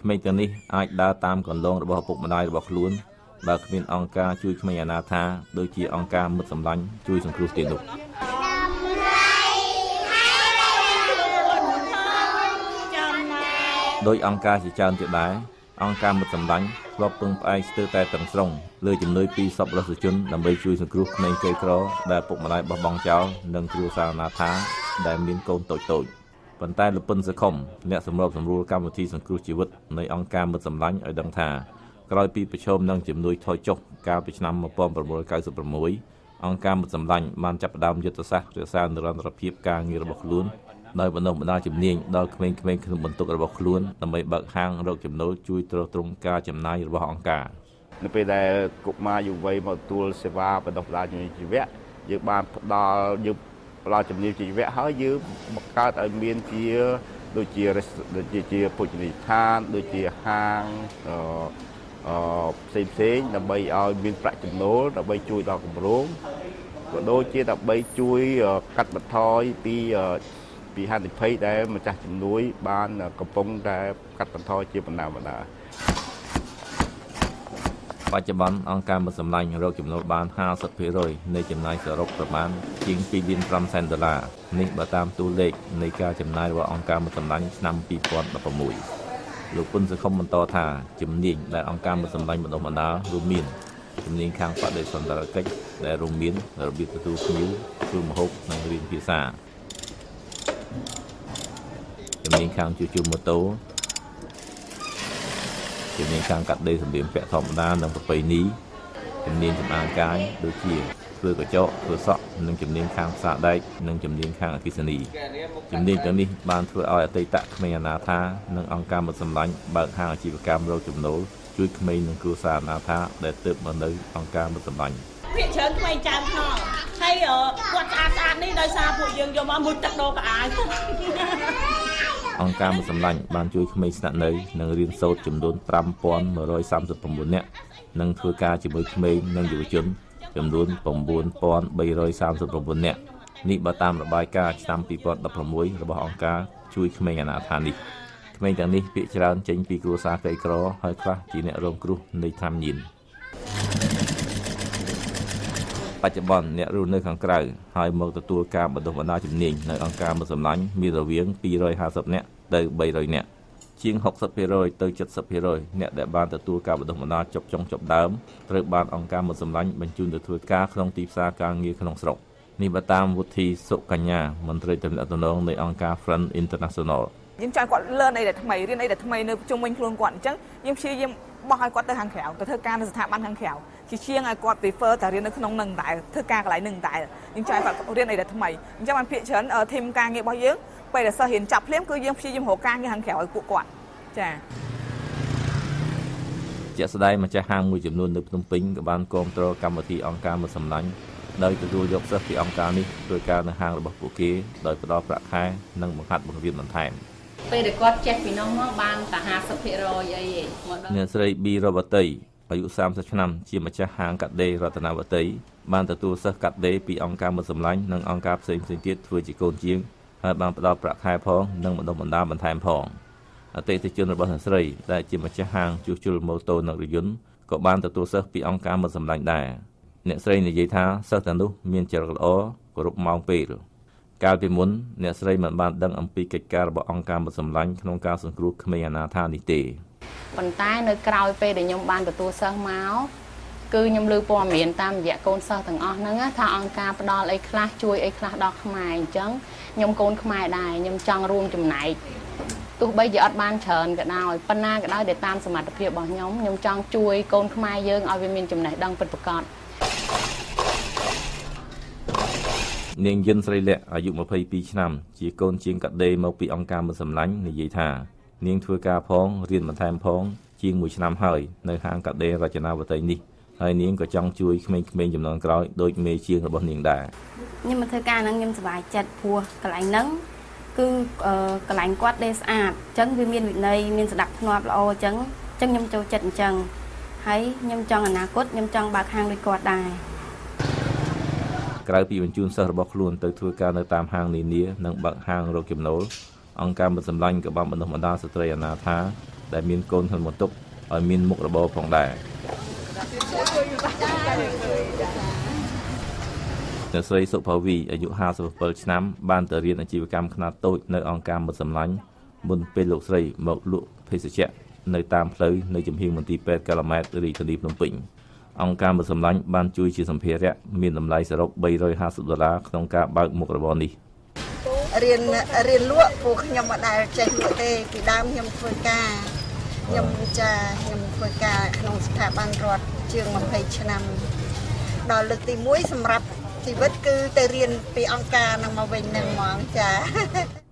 ក្មេងទាំងនេះអាចដើរតាមកន្លងរបស់ឪពុកម្ដាយរបស់ខ្លួនបើគ្មានអង្គការជួយក្មេងអនាថាដូចជាអង្គការមិត្តសម្លាញ់ជួយសង្គ្រោះទីនោះដោយអង្គការជាច្រើនទៀតដែរអង្គការមិត្តសម្លាញ់ធ្លាប់ពឹងផ្អែកស្ទើរតែទាំងស្រុងលើជំនួយពីសប្បុរសជនដើម្បីជួយសង្គ្រោះក្មេងក្រីក្រដែលឪពុកម្ដាយបោះបង់ចោលនិងគ្រួសារអនាថាដែលមានកូនតូចតូចប៉ុន្តែលោកប៉ុនសខុមអ្នកសម្របសម្រួលកម្មវិធីសង្គ្រោះជីវិតនៃអង្គការមិត្តសម្លាញ់ឲ្យដឹងថាក្រោយពីប្រឈមនឹងជំនួយថយចុះកាលពីឆ្នាំnineteen ninety-sixអង្គការមិត្តសម្លាញ់បានចាប់ផ្ដើមយុទ្ធសាស្ត្ររក្សានិរន្តរភាពការងាររបស់ខ្លួនដោយបណ្ដុះបណ្ដាលជំនាញដល់ក្មេងៗក្នុងបន្ទុករបស់ខ្លួនដើម្បីបើកហាងរកចំណូលជួយទ្រទ្រង់ការចំណាយរបស់អង្គការនៅពេលដែលកុមារយុវវ័យមកទទួលសេវាបណ្ដុះបណ្ដាលជំនាញជីវៈយើងបានផ្ដល់យើងផ្ដល់ជំនាញជីវៈហើយយើងបង្កើតឲ្យមានជាដូចជាដូចជាភោជនីយដ្ឋានដូចជាហាងអឺផ្សេងៗដើម្បីឲ្យមានប្រាក់ចំណូលដើម្បីជួយដល់គម្រោងក៏ដូចជាដើម្បីជួយកាត់បន្ថយពីពីហានិភ័យដែលម្ចាស់ជំនួយបានកំពុងតែកាត់បន្ថយជាបណ្ដាបណ្ដាបច្ចុប្បន្នអង្គការមិត្តសម្លាញ់រកចំណូលបាន fifty percent នៃចំណាយសរុបប្រមាណជាង two billion dollars នេះបើតាមតួលេខនៃការចំណាយរបស់អង្គការមិត្តសម្លាញ់ឆ្នាំtwenty sixteenលោកពុនសង្ឃុំបន្តថាជំនាញដែលអង្គការមិត្តសម្លាញ់បណ្ដុះបណ្ដាលរួមមានជំនាញខាងបដិសណ្ឋារកិច្ចដែលរួមមានរបៀបទទួលភ្ញៀវធ្វើម្ហូបនិងរៀនភាសាជំនាញខាងជួសជុលម៉ូតូជំនាញខាងកាត់ដេរសម្លៀកបំពាក់ធម្មតានិងប្រពៃណីជំនាញសម្អាតកាយដូចជាធ្វើកញ្ចក់ធ្វើសក់និងជំនាញខាងផ្សារដែកនិងជំនាញខាងអគ្គិសនីជំនាញទាំងនេះបានធ្វើឲ្យអតីតក្មេងអនាថានិងអង្គការមិត្តសម្លាញ់បើកហាងអាជីវកម្មរកចំណូលជួយក្មេងនិងគ្រួសារអនាថាដែលទើបមកនៅអង្គការមិត្តសម្លាញ់ភាគច្រើនក្មេងចាមផងហើយគាត់ស្អាតស្អាតនេះដោយសារពួកយើងយកមកមួយទឹកដោប្រអាយអង្គការមិត្តសម្លាញ់បានជួយក្មេងស្នាក់នៅនិងរៀនសូត្រចំនួន five thousand one hundred thirty-nine នាក់និងធ្វើការជាមួយក្មេងនិងយុវជនចំនួន nine thousand three hundred thirty-nine នាក់នេះបើតាមរបាយការណ៍ឆ្នាំtwenty sixteenរបស់អង្គការជួយក្មេងអនាថានេះក្មេងទាំងនេះភាគច្រើនចេញពីគ្រួសារក្រីក្រហើយខ្លះជាអ្នករងគ្រោះនៃថ្នាំញៀនបច្ចុប្បន្នអ្នករស់នៅខាងក្រៅហើយមកទទួលការបណ្ដុះបណ្ដាលជំនាញនៅអង្គការមិត្តសម្លាញ់មានរវាងtwo hundred fiftyនាក់ទៅthree hundredនាក់ជាង sixty percent ទៅ seventy percent អ្នកដែលបានទទួលការបណ្ដុះបណ្ដាលចប់ចុងចប់ដើមត្រូវបានអង្គការមិត្តសម្លាញ់បញ្ជូនទៅធ្វើការក្នុងទីផ្សារការងារក្នុងស្រុកនេះបើតាមវុធីសុកញ្ញាមន្ត្រីតំណាងនៃអង្គការ Friend International ខ្ញុំចង់គាត់ learn អីដែលថ្មីរៀនអីដែលថ្មីនៅជុំវិញខ្លួនគាត់អញ្ចឹងខ្ញុំព្យាយាមបោះឲ្យគាត់ទៅខាងក្រៅទៅធ្វើការនៅស្ថាប័នខាងក្រៅជាជាងឲ្យគាត់ prefer តែរៀននៅក្នុងនឹងដែរធ្វើការកន្លែងនឹងដែរខ្ញុំចង់គាត់រៀនអីដែលថ្មីអញ្ចឹងបានភាគច្រើនធីមការងាររបស់យើងពេលដែលសិស្សរៀនចាប់ភ្លាមគឺយើងព្យាយាមរកការងារខាងក្រៅឲ្យពួកគាត់ចា៎ជាក់ស្ដែងម្ចាស់ហាងមួយចំនួននៅភ្នំពេញក៏បានគាំទ្រកម្មវិធីអង្គការមិត្តសម្លាញ់ដោយទទួលយកសិស្សពីអង្គការនេះធ្វើការនៅហាងរបស់ពួកគេដោយផ្ដល់ប្រាក់ខែនិងបង្ហាត់បង្រៀនបន្ថែមពេលដែលគាត់ចេះពីនោះមកបានតែ fifty percent អីឯងអ្នកស្រី B រវតីអាយុthirtyឆ្នាំជាម្ចាស់ហាងកាត់ដេររតនាវតីបានទទួលសិស្សកាត់ដេរពីអង្គការមិត្តសម្លាញ់និងអង្គការផ្សេងផ្សេងទៀតធ្វើជាកូនជាងហើយបានផ្ដល់ប្រាក់ខែផងនិងបណ្ដុះបណ្ដាលបន្ថែមផងអតិថិជនរបស់អ្នកស្រីដែលជាម្ចាស់ហាងជួសជុលម៉ូតូនិងរថយន្តក៏បានទទួលសិស្សពីអង្គការមិត្តសម្លាញ់ដែរអ្នកស្រីនិយាយថាសិស្សទាំងនោះមានចរិតល្អគោរពម៉ោងពេលកាលពីមុនអ្នកស្រីមិនបានដឹងអំពីកិច្ចការរបស់អង្គការមិត្តសម្លាញ់ក្នុងការសង្គ្រោះក្មេងអនាថានេះទេប៉ុន្តែនៅក្រោយពេលដែលខ្ញុំបានទទួលសិស្សមកគឺខ្ញុំលើព័ត៌មានតាមរយៈកូនសិស្សទាំងអស់ហ្នឹងថាអង្គការផ្ដល់អីខ្លះជួយអីខ្លះដល់ខ្មែរអញ្ចឹងខ្ញុំកូនខ្មែរដែរខ្ញុំចង់រួមចំណែកទោះបីជាអត់បានច្រើនក៏ដោយប៉ុណ្ណាក៏ដោយដែលតាមសមត្ថភាពរបស់ខ្ញុំខ្ញុំចង់ជួយកូនខ្មែរយើងឲ្យវាមានចំណេះដឹងពិតប្រាកដ នាងយិនស្រីលក្ខអាយុtwenty-twoឆ្នាំជាកូនជាងកាដេមកពីអង្គការមិនសម្លាញ់និយាយថានាងធ្វើការផងរៀនបន្ថែមផងជាងoneឆ្នាំហើយនៅហាងកាដេរចនាវតីនេះហើយនាងក៏ចង់ជួយក្មេងៗចំនួនក្រោយដូចមេជាងរបស់នាងដែរខ្ញុំមកធ្វើការហ្នឹងខ្ញុំសប្បាយចិត្តព្រោះកន្លែងហ្នឹងគឺកន្លែងគាត់ដេស្អាតអញ្ចឹងវាមានវិន័យមានសណ្ដាប់ធ្នាប់ល្អអញ្ចឹងអញ្ចឹងខ្ញុំចូលចិត្តអញ្ចឹងហើយខ្ញុំចង់អនាគតខ្ញុំចង់បើកហាងដូចគាត់ដែរក្រៅពីបញ្ជូនសិស្សរបស់ខ្លួនទៅធ្វើការនៅតាមហាងនានានិងបើកហាងរកចំណូលអង្គការមិនសម្លាញ់ក៏បានបណ្ដុះបណ្ដាលស្ត្រីអនាថាដែលមានកូនក្នុងបន្ទុកឲ្យមានមុខរបរផងដែរអ្នកស្រីសុផាវីអាយុfifty-sevenឆ្នាំបានទៅរៀនអាជីវកម្មខ្នាតតូចនៅអង្គការមិនសម្លាញ់មុនពេលលោកស្រីមកលក់ភេសជ្ជៈនៅតាមផ្លូវនៅចំហៀងមន្ទីរពេទ្យកាឡាម៉ែតរាជធានីភ្នំពេញអង្គការមិនសម្លាញ់បានជួយជាសម្ភារៈមានតម្លៃសរុបthree hundred fiftyដុល្លារក្នុងការបើកមុខរបរនេះរៀនរៀនលក់ពួកខ្ញុំអត់ដែលចេះលក់ទេពីដើមខ្ញុំធ្វើការខ្ញុំចាខ្ញុំធ្វើការក្នុងស្ថាប័នរដ្ឋជាងtwentyឆ្នាំដល់លើកទីoneសម្រាប់ជីវិតគឺទៅរៀនពីអង្គការនឹងមកវិញនឹងហ្មងចា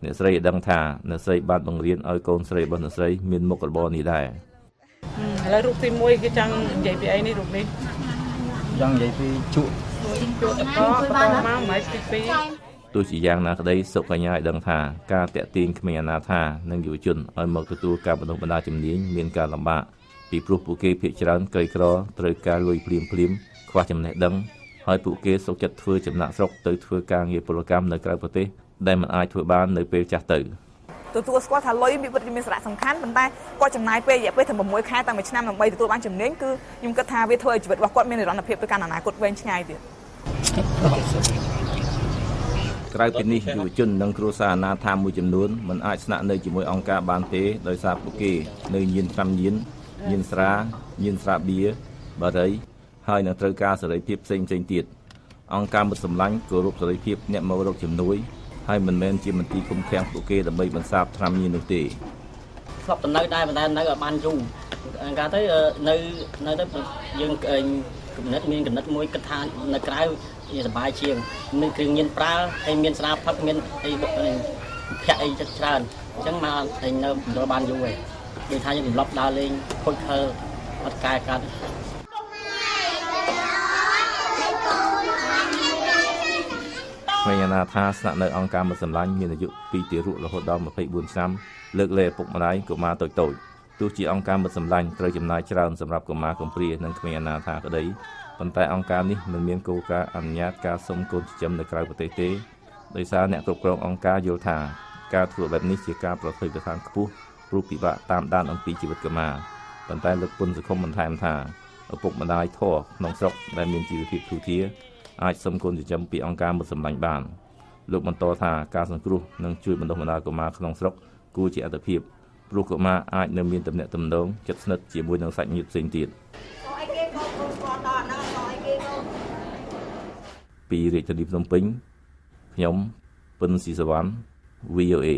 អ្នកស្រីឲ្យដឹងថាអ្នកស្រីបានបង្រៀនឲ្យកូនស្រីរបស់អ្នកស្រីមានមុខរបរនេះដែរឥឡូវរូបទីoneគឺចង់និយាយពីអីនេះរូបនេះចង់និយាយពីជក់ជក់តកតមកមកទីtwoទោះជាយ៉ាងណាក្តីសុកញ្ញាឲ្យដឹងថាការតាក់ទាញក្មេងអនាថានិងយុវជនឲ្យមកទទួលការបណ្ដុះបណ្ដាលជំនាញមានការលំបាកពីព្រោះពួកគេភាគច្រើនក្រីក្រត្រូវការលុយភ្លាមភ្លាមខ្វះចំណេះដឹងហើយពួកគេសុខចិត្តធ្វើចំណាក់ស្រុកទៅធ្វើការងារពលកម្មនៅក្រៅប្រទេសដែលមិនអាចធ្វើបាននៅពេលចាស់ទៅទទួលស្គាល់ថាលុយវាពិតជាមានសារៈសំខាន់ប៉ុន្តែគាត់ចំណាយពេលរយៈពេលទាំងsixខែតែមួយឆ្នាំដើម្បីទទួលបានជំនាញគឺខ្ញុំគិតថាវាធ្វើឲ្យជីវិតរបស់គាត់មាននិរន្តរភាពទៅកាន់អនាគតវែងឆ្ងាយទៀតក្រៅពីនេះយុវជននិងគ្រួសារអនាថាមួយចំនួនមិនអាចស្នាក់នៅជាមួយអង្គការបានទេដោយសារពួកគេនៅញៀនត្រាំញៀនញៀនស្រាញៀនស្រាបៀបារីហើយនឹងត្រូវការសេរីភាពផ្សេងផ្សេងទៀតអង្គការមិនសម្លាញ់គោរពសេរីភាពអ្នកមករកជំនួយហើយមិនមែនជាមន្ទីរគុំឃាំងពួកគេដើម្បីបន្សាបឆ្នាំញៀននោះទេធ្លាប់ទៅនៅដែរប៉ុន្តែនៅបានយូរអង្គការទៅនៅនៅទៅយើងគំនិតមានគំនិតមួយគិតថានៅក្រៅវាសុបាយជាងមានគ្រឿងញៀនប្រើហើយមានស្រាផឹកមានអីបុកអីភាក់អីចិត្តច្រើនអញ្ចឹងមកតែនៅមិនបានយូរទេដូចថាយើងរំលប់ដើរលេងខូចខើអត់កែកាត់ក្មេងអនាថាស្នាក់នៅអង្គការមិនសម្លាញ់មានអាយុពីទារករហូតដល់twenty-fourឆ្នាំលើកលែងឪពុកម្ដាយកុមារតូចតូចទោះជាអង្គការមិនសម្លាញ់ត្រូវចំណាយច្រើនសម្រាប់កុមារកំព្រានិងក្មេងអនាថាក្ដីប៉ុន្តែអង្គការនេះមិនមានគោលការណ៍អនុញ្ញាតការសុំកូនចិញ្ចឹមនៅក្រៅប្រទេសទេដោយសារអ្នកគ្រប់គ្រងអង្គការយល់ថាការធ្វើបែបនេះជាការប្រព្រឹត្តប្រឆាំងខ្ពស់ព្រោះពិបាកតាមដានអំពីជីវិតកុមារប៉ុន្តែលោកពុនសុខុមបន្ថែមថាឪពុកម្ដាយធัวក្នុងស្រុកដែលមានជីវភាពទូទាអាចសុំកូនចិញ្ចឹមពីអង្គការមិនសម្លាញ់បានលោកបន្តថាការសង្គ្រោះនិងជួយបណ្ដុះបណ្ដាលកុមារក្នុងស្រុកគួរជាអត្ថភាពព្រោះកុមារអាចនៅមានទំនាក់ទំនងជិតស្និទ្ធជាមួយនឹងសាច់ញាតិផ្សេងទៀតពីរាជធានីភ្នំពេញខ្ញុំពិនស៊ីសវណ្ណ V O A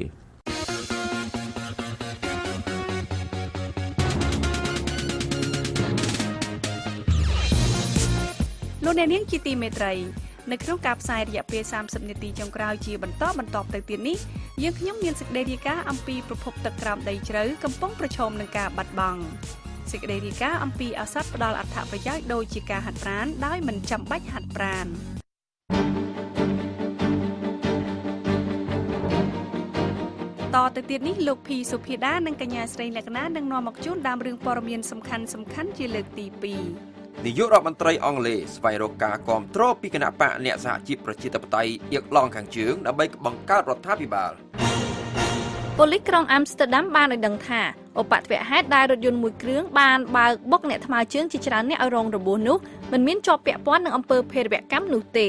អ្នកនាងជាទីមេត្រីនៅក្នុងការផ្សាយរយៈពេលthirtyនាទីចុងក្រោយជាបន្តបន្តទៅទៀតនេះយើងខ្ញុំមានសេចក្តីរាយការណ៍អំពីប្រភពទឹកក្រោមដីជ្រៅកំពុងប្រឈមនឹងការបាត់បង់សេចក្តីរាយការណ៍អំពីឱសថផ្ដល់អត្ថប្រយោជន៍ដូចជាការហាត់ប្រាណដោយមិនចាំបាច់ហាត់ប្រាណតទៅទៀតនេះលោកភីសុភាដានិងកញ្ញាស្រីលក្ខណានឹងនាំមកជូនតាមរឿងព័ត៌មានសំខាន់សំខាន់ជាលើកទីtwoនាយករដ្ឋមន្ត្រីអង់គ្លេសស្វែងរកការគាំទ្រពីគណៈបកអ្នកសហជីពប្រជាធិបតេយ្យអៀកឡង់ខាងជើងដើម្បីបង្កើតរដ្ឋាភិបាលប៉ូលីសក្រុងអាំស្ទ័រដាំបានឲ្យដឹងថាឧបទ្ទវហេតុដែលរថយន្តមួយគ្រឿងបានបើកបុកអ្នកថ្មើរជើងជាច្រើនអ្នកឲ្យរងរបួសនោះមិនមានជាប់ពាក់ព័ន្ធនឹងអំពើភេរវកម្មនោះទេ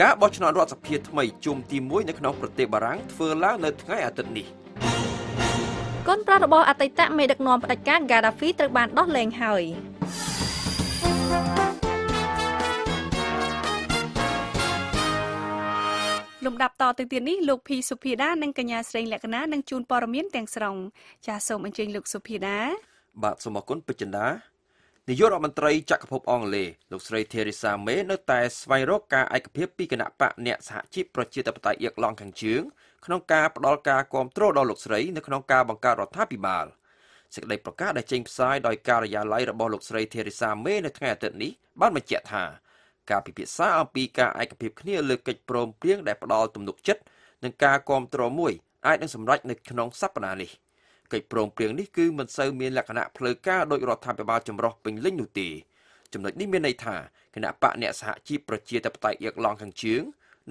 ការបោះឆ្នោតរដ្ឋសភាថ្មីជុំទីoneនៅក្នុងប្រទេសបារាំងធ្វើឡើងនៅថ្ងៃអាទិត្យនេះកូនប្រុសរបស់អតីតមេដឹកនាំផ្ដាច់ការ Gaddafi ត្រូវបានដោះលែងហើយលំដាប់តទៅទៀតនេះលោកភីសុភាដានិងកញ្ញាស្រីលក្ខណានឹងជូនព័ត៌មានទាំងស្រុងចាសសូមអញ្ជើញលោកសុភាដាបាទសូមអរគុណពេជ្ជណ្ដា នាយករដ្ឋមន្ត្រីចក្រភពអង់គ្លេសលោកស្រី Theresa May នៅតែស្វែងរកការឯកភាពពីគណៈបកអ្នកសហជីពប្រជាធិបតេយ្យអៀរឡង់ខាងជើងក្នុងការផ្ដល់ការគ្រប់គ្រងដល់លោកស្រីនៅក្នុងការបង្កើតរដ្ឋាភិបាលសេចក្តីប្រកាសដែលចេញផ្សាយដោយការិយាល័យរបស់លោកស្រី Theresa May នៅថ្ងៃអាទិត្យនេះបានបញ្ជាក់ថាការពិភាក្សាអំពីការឯកភាពគ្នាលើកិច្ចព្រមព្រៀងដែលផ្ដល់ទំនុកចិត្តនិងការគ្រប់គ្រងមួយអាចនឹងសម្រេចនៅក្នុងសប្តាហ៍នេះកិច្ចព្រមព្រៀងនេះគឺមិនសូវមានលក្ខណៈផ្លូវការដោយរដ្ឋាភិបាលចម្រុះពេញលេញនោះទេចំណុចនេះមានន័យថាគណៈបកអ្នកសហជីពប្រជាធិបតេយ្យអៀរឡង់ខាងជើង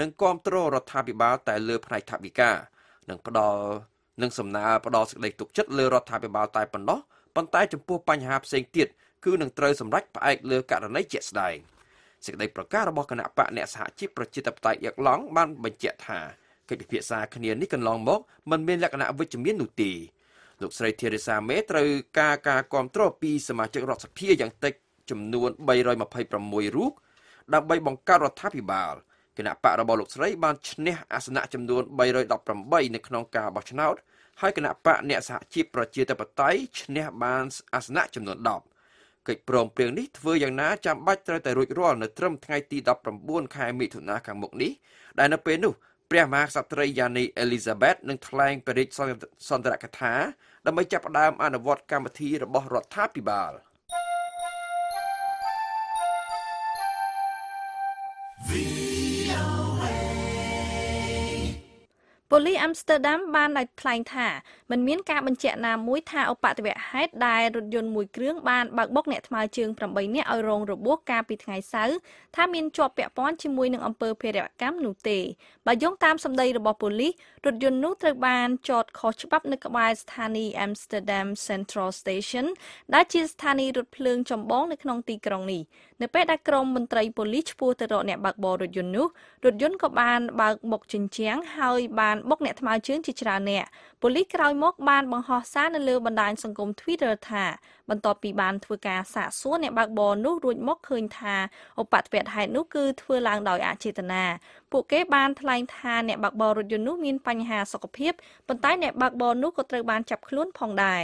នឹងគ្រប់គ្រងរដ្ឋាភិបាលតែលើផ្នែកថវិកានិងផ្ដល់នឹងសំណើផ្ដល់សេចក្តីទុកចិត្តលើរដ្ឋាភិបាលតែប៉ុណ្ណោះប៉ុន្តែចំពោះបញ្ហាផ្សេងទៀតគឺនឹងត្រូវសម្រេចផ្អែកលើករណីជាក់ស្តែងសេចក្តីប្រកាសរបស់គណៈបកអ្នកសហជីពប្រជាធិបតេយ្យអៀរឡង់បានបញ្ជាក់ថាកិច្ចពិភាក្សាគ្នានេះកន្លងមកមិនមានលក្ខណៈវិជ្ជមាននោះទេលោកស្រី Theresa May ត្រូវការការគ្រប់គ្រងពីសមាជិករដ្ឋសភាយ៉ាងតិចចំនួនthree hundred twenty-sixរូបដើម្បីបង្កើតរដ្ឋាភិបាលគណៈបករបស់លោកស្រីបានឈ្នះអាសនៈចំនួនthree hundred eighteenនៅក្នុងការបោះឆ្នោតហើយគណៈបកអ្នកសហជីពប្រជាធិបតេយ្យឈ្នះបានអាសនៈចំនួនtenកិច្ចព្រមព្រៀងនេះធ្វើយ៉ាងណាចាំបាច់ត្រូវតែរួចរាល់នៅត្រឹមថ្ងៃទីnineteenខែមិថុនាខាងមុខនេះដែលនៅពេលនោះព្រះមហាក្សត្រីយ៉ានីអេលីសាបេតនឹងថ្លែងព្រះរាជសន្ទរកថាដើម្បីចាប់ផ្ដើមអនុវត្តកម្មវិធីរបស់រដ្ឋាភិបាល វី អូ เอ ប៉ូលីសអាំស្ទ័រដាមបានថ្លែងថាមិនមានការបញ្ជាក់ណាមួយថាឧបទ្ទវហេតុដែលរថយន្តមួយគ្រឿងបានបើកបុកអ្នកថ្មើរជើងeightនាក់ឲ្យរងរបួសកាលពីថ្ងៃសៅរ៍ថាមានជាប់ពាក់ព័ន្ធជាមួយនឹងអំពើភេរវកម្មនោះទេបើយោងតាមសម្ដីរបស់ប៉ូលីសរថយន្តនោះត្រូវបានចតខុសច្បាប់នៅក្បែរស្ថានីយ៍ Amsterdam Central Station ដែលជាស្ថានីយ៍រថភ្លើងចម្បងនៅក្នុងទីក្រុងនេះនៅពេលដែលក្រុមមន្ត្រីប៉ូលីសឆ្ពោះទៅរកអ្នកបើកបររថយន្តនោះរថយន្តក៏បានបើកបុកជញ្ជាំងហើយបានបុកអ្នកថ្មើរជើងជាច្រើនអ្នកប៉ូលីសក្រោយមកបានបង្ហោះសារនៅលើបណ្ដាញសង្គម Twitter ថាបន្ទាប់ពីបានធ្វើការសាកសួរអ្នកបើកបរនោះរួចមកឃើញថាឧបទ្ទវហេតុនោះគឺធ្វើឡើងដោយអចេតនាពួកគេបានថ្លែងថាអ្នកបើកបររថយន្តនោះមានបញ្ហាសុខភាពប៉ុន្តែអ្នកបើកបរនោះក៏ត្រូវបានចាប់ខ្លួនផងដែរ